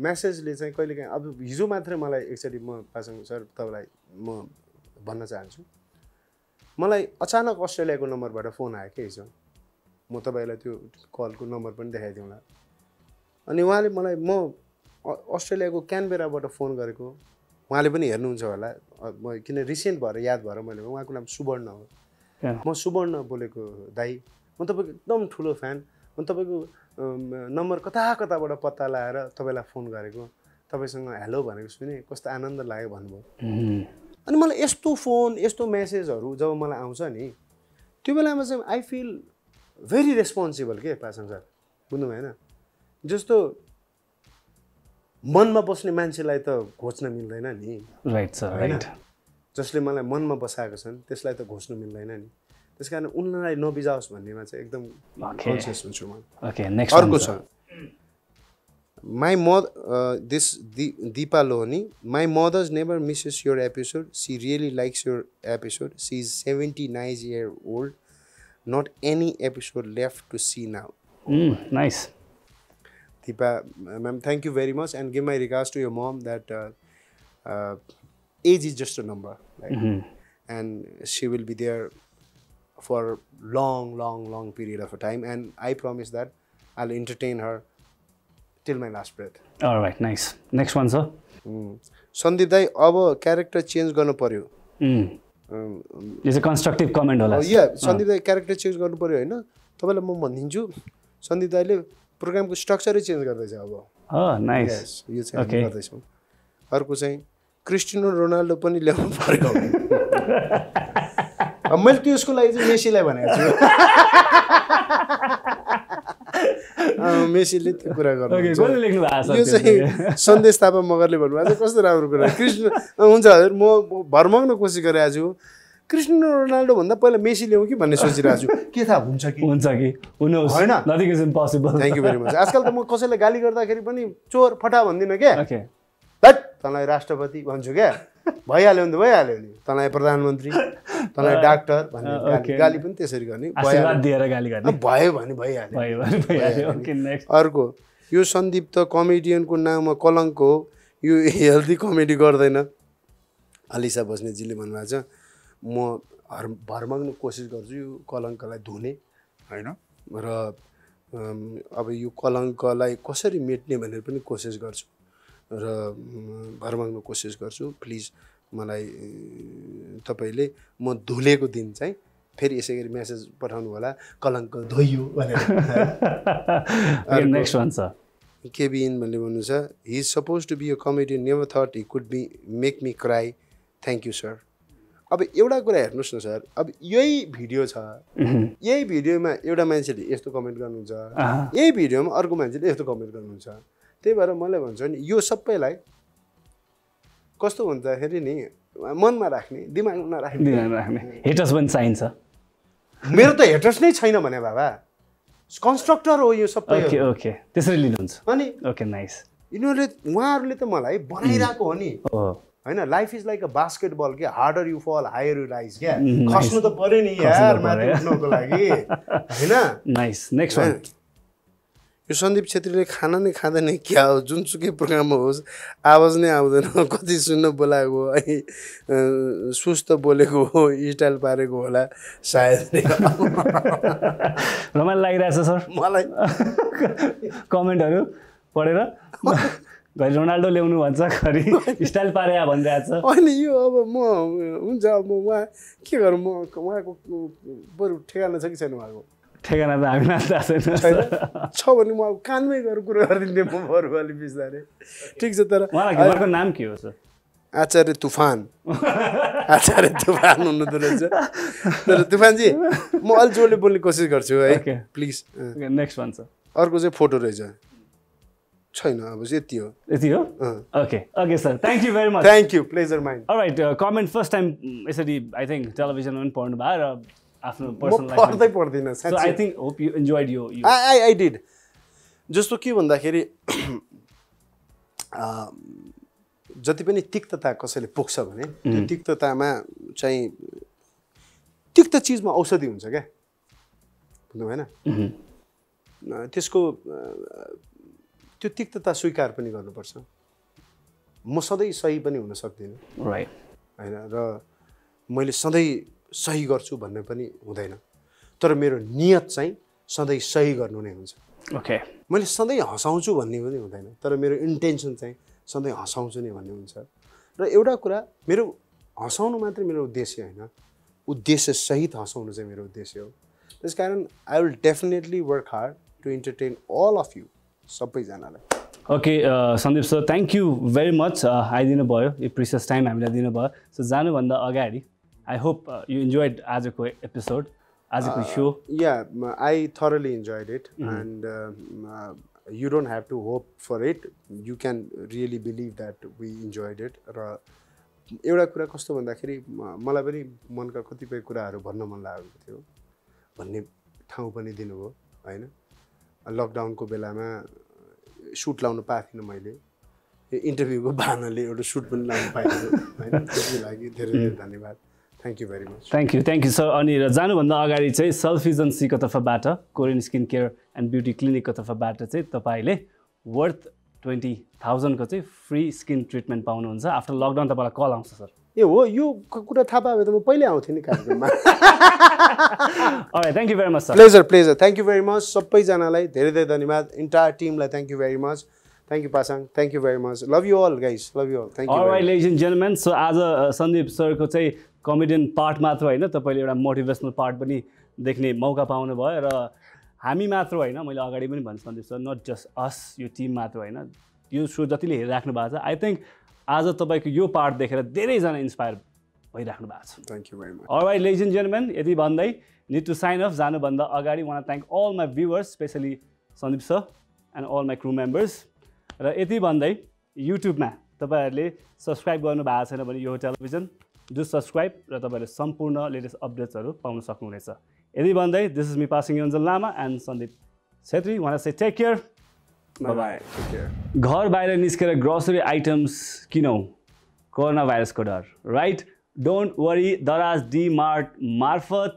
मेसेजले चाहिँ कहिलेकाहीँ अब हिजो मात्र मलाई एकचोटी म पासङ सर तपाईलाई म भन्न चाहन्छु मलाई अचानक अस्ट्रेलियाको नम्बरबाट फोन आयो के हिजो म तपाईलाई त्यो कलको नम्बर पनि देखाइदिउँला अनि उहाँले मलाई म अस्ट्रेलियाको क्यानबेराबाट फोन गरेको उहाँले पनि हेर्नुहुन्छ होला म किन रिसेन्ट भएर याद भएर मैले उहाँको नाम सुवर्ण हो म सुवर्ण बोलेको दाइ म तपाईको एकदम ठुलो फ्यान म तपाईको नम्बर कताबाट पत्ता लाएर तपाईलाई फोन गरेको तपाईसँग हेलो भनेको सुने कस्तो आनन्द लाग्यो भन्नुभयो अनि मलाई यस्तो फोन यस्तो मेसेजहरु जब मलाई आउँछ नि त्यो बेलामा चाहिँ आई फिल भेरी रेस्पोन्सिबल के पासङ सर बुझ्नु भएन जस्तो मनमा बस्ने मान्छेलाई त खोज्न मिल्दैन नि राइट सर राइट जसले मलाई मनमा बसाएको छन् त्यसलाई त घोस्नु मिल्दैन नि त्यसकारण उनलाई नबिजाओस् भन्नेमा चाहिँ एकदम कन्सियस हुन्छु म. ओके नेक्स्ट अर्को छ my mother this Deepa Lohani my mothers never misses your episode she really likes your episode she is 79 year old not any episode left to see now. Nice Deepa ma'am, thank you very much and give my regards to your mom that age is just a number, like, and she will be there for long period of time and I promise that I'll entertain her till my last breath. All right, nice. Next one, sir. Sandip Dai, our character change garnu paryo. It's a constructive comment hola. Yeah, Sandip Dai character change garnu paryo haina. Tapailai ma bhandinchu Sandip Dai le program ko structure change gardai cha aba. Oh, nice. Yes, you change gardai chha. Arko chahi Cristiano Ronaldo pani ल्याउनु पर्यो. अब मैले त्यो उसको लागि चाहिँ मेसीलाई भनेको छु. मेसीले त्यो कुरा गर्नु. ओके कसले लेख्नु भएको छ? यो चाहिँ सन्देश थापा मगरले भन्नु भएको छ. कस्तो राम्रो कुरा. कृष्ण हुन्छ हजुर म भरमग्न कोसिस गरे आज क्रिस्टियानो रोनाल्डो भन्दा पहिला मेसी ल्याउँ कि भन्ने सोचिरहेको छु. के थाहा हुन्छ कि हुनु होइन. Nothing is impossible. Thank you very much. आजकल त म कसैलाई गाली गर्दाखेरि पनि चोर फटा भन्दिनँ के. ओके बट तँलाई राष्ट्रपति भन्छु क्या. भइहाल्यो नि त भइहाल्यो नि. तँलाई प्रधानमन्त्री तँलाई डाक्टर भन्ने गाली पनि त्यसरी गर्ने. आशीर्वाद दिएर गाली गर्ने भयो भने भइहाल्यो. ओके नेक्स्ट अर्को यो सन्दीप त कमेडियनको नाममा कलङ्क हो. यो हेल्दी कमेडी गर्दैन. अलिसा बस्नेजीले भन्नुभएको छ म भरमग्न कोसिस गर्छु यो कलङ्कलाई धुने हैन र अब यो कलङ्कलाई कसरी मेट्ने भनेर पनि कोसिस गर्छु र भरमग्न कोसिस गर्छु. प्लिज मलाई तपाईले म धुलेको दिन चाहिँ फेरि यसै गरी मेसेज पठाउनु होला कलङ्क धोइयो भनेर. नेक्स्ट वान छ केबिन भन्ने भन्नु छ he is suppose to be a comedian never thought he could be make me cry. Thank you sir. अब एउटा कुरा हेर्नुस् न सर अब यही भिडियो छ यही भिडियोमा एउटा मान्छेले यस्तो कमेन्ट गर्नुहुन्छ यही भिडियोमा अर्को मान्छेले यस्तो कमेन्ट गर्नुहुन्छ. त्यही भएर मलाई भन्छ नि यो सबैलाई कस्तो भन्दाखेरि नि मनमा राख्ने दिमागमा नराख्ने हेटर्स पनि चाहिन्छ. मेरो त हेटर्स नै छैन भने बाबा कन्स्ट्रक्टर हो यो सबै. ओके ओके त्यसरी लिनुहुन्छ अनि. Okay nice. यिनीहरूले उहाँहरूले त मलाई बनाइरहेको हो नि हैन. Life is like a basketball के harder you fall higher you rise क्या. खस्नु त पर्यो नि यार माथि उठ्नको लागि हैन. नाइस. नेक्स्ट वान यो सन्दीप छेत्रीले खाना नै खाँदैन क्या हो जुनसुकै प्रोग्राममा होस् आवाज नै आउँदैन कति सुन्न बोलाएको अनि सुस्त बोलेको हो स्टाइल पारेको होला सायद रमाइलो लागिरहेछ सर मलाई कमेन्टहरू पढेर घरि रोनाल्डो ल्याउनु भन्छ घरि स्टाइल पारे भनिरहेछ. अनि यो अब म हुन्छ अब उहाँ के गरौँ म उहाँको बरु ठेगाना छ कि छैन उहाँको ठेगाना त हामी नाच्दा छैन छ भने म अब कानमै गएर कुरो गरिदिने म बरु अलि बिस्तारै ठिक छ. तर उहाँको नाम के हो सर? आचार्य तुफान. आचार्य तुफान हुनुहुँदो रहेछ. तर तुफानजी म अलि जोडले बोल्ने कोसिस गर्छु है प्लिज. नेक्स्ट वान छ अर्को चाहिँ फोटो रहेछ छैन अब यति हो यति हो. Okay okay sir thank you very much. Thank you pleasure mind. Alright comment first time यसरी आई थिङ्क टेलिभिजनमा पनि पढ्नु भयो र आफ्नो पर्सनल लाइफ पढ्दै पढ्दिन साच्चै. I think hope you enjoyed यो आई डिड. जस्तो के भन्दाखेरि जति पनि तिक्तता कसैले पोख्छ भने त्यो तिक्ततामा चाहिँ तिक्त चीजमा औषधि हुन्छ क्या बुझ्नु भएन. त्यसको त्यो तिक्तता स्वीकार पनि गर्नुपर्छ. म सधैँ सही पनि हुन सक्दिनँ राइट हैन र मैले सधैँ सही गर्छु भन्ने पनि हुँदैन. तर मेरो नियत चाहिँ सधैँ सही गर्नु नै हुन्छ. ओके मैले सधैँ हँसाउँछु भन्ने पनि हुँदैन तर मेरो इन्टेन्सन चाहिँ सधैँ हँसाउँछु नै भन्ने हुन्छ. र एउटा कुरा मेरो हँसाउनु मात्रै मेरो उद्देश्य होइन उद्देश्य सहित हँसाउनु चाहिँ मेरो उद्देश्य हो. त्यसकारण I will definitely work hard to entertain all of you सबैजनालाई. Okay Sandeep sir thank you very much आइदिनु भयो यो प्रिसियस टाइम हामीलाई दिनुभयो. सो जानुभन्दा अगाडि आई होप यु इन्जोयड आजको एपिसोड आजको show. Yeah I thoroughly enjoyed it and you don't have to hope for it you can really believe that we enjoyed it. र एउटा कुरा कस्तो भन्दाखेरि मलाई पनि मनका कतिपय कुराहरु भन्न मन लागेको थियो भन्ने ठाउँ पनि दिनुभयो हैन लकडाउनको बेलामा शूट लाउन पाएन मैले इन्टरभ्युको बहानाले एउटा शूट पनि लाउन पाएन हैन त्यसको लागि धेरै धन्यवाद Thank you very much. Thank you, sir. Ani Rajanu banda agari chai Selfusion C ko tafaबाट Korean Skincare and Beauty Clinic ko tafaबाट chai tapaile worth 20,000 ko chai free skin treatment पाउनुहुन्छ after lockdown tapala call आउँछ sir. ए हो यो कुरा थाहा पाए त म पहिले आउँथे नि कार्यक्रममा. All right, thank you very much, sir. Pleasure. Thank you very much. सबै जनालाई धेरै धन्यवाद. Entire team लाई thank you very much. Thank you, Pasang. Thank you very much. Love you all, guys. Love you all. Thank you. All right, ladies and gentlemen. So, as Sandip sir ko chai comedian part मात्र हैन तपाईले एउटा motivational part पनि देख्ने मौका पाउनु भयो र हामी मात्र हैन मैले अगाडि पनि भन्न Sandesh sir not just us यो टिम मात्र हैन यो शो जतिले हेरिराख्नु भएको छ I think आज तपाईको यो पार्ट देखेर धेरै जना इन्स्पायर भइराख्नु भएको छ Thank you very much. All right ladies and gentlemen यति भन्दै need to sign off जानु भन्दा अगाडि want to thank all my viewers especially Sandip sir and all my crew members र यति भन्दै YouTube मा तपाईहरुले subscribe गर्नु भएको छैन भने यो टेलिभिजन Do subscribe र तपाईहरुले सम्पूर्ण लेटेस्ट अपडेट्सहरु पाउन सक्नुहुनेछ यदि भन्दै this is me Pasang Yonzon Lama and Sandip Chhetri want to say take care bye bye take care घर बाहिर निस्केर ग्रोसरी आइटम्स किनौ कोरोना भाइरसको डर राइट डोन्ट वरी दराज डीमार्ट मार्फत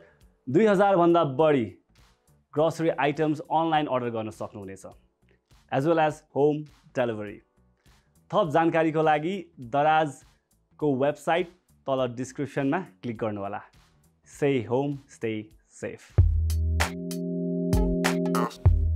2000 भन्दा बढी ग्रोसरी आइटम्स अनलाइन अर्डर गर्न सक्नुहुनेछ as well as home delivery थप जानकारीको लागि दराजको वेबसाइट तल डिस्क्रिप्शन मा क्लिक गर्नु होला स्टे होम स्टे सेफ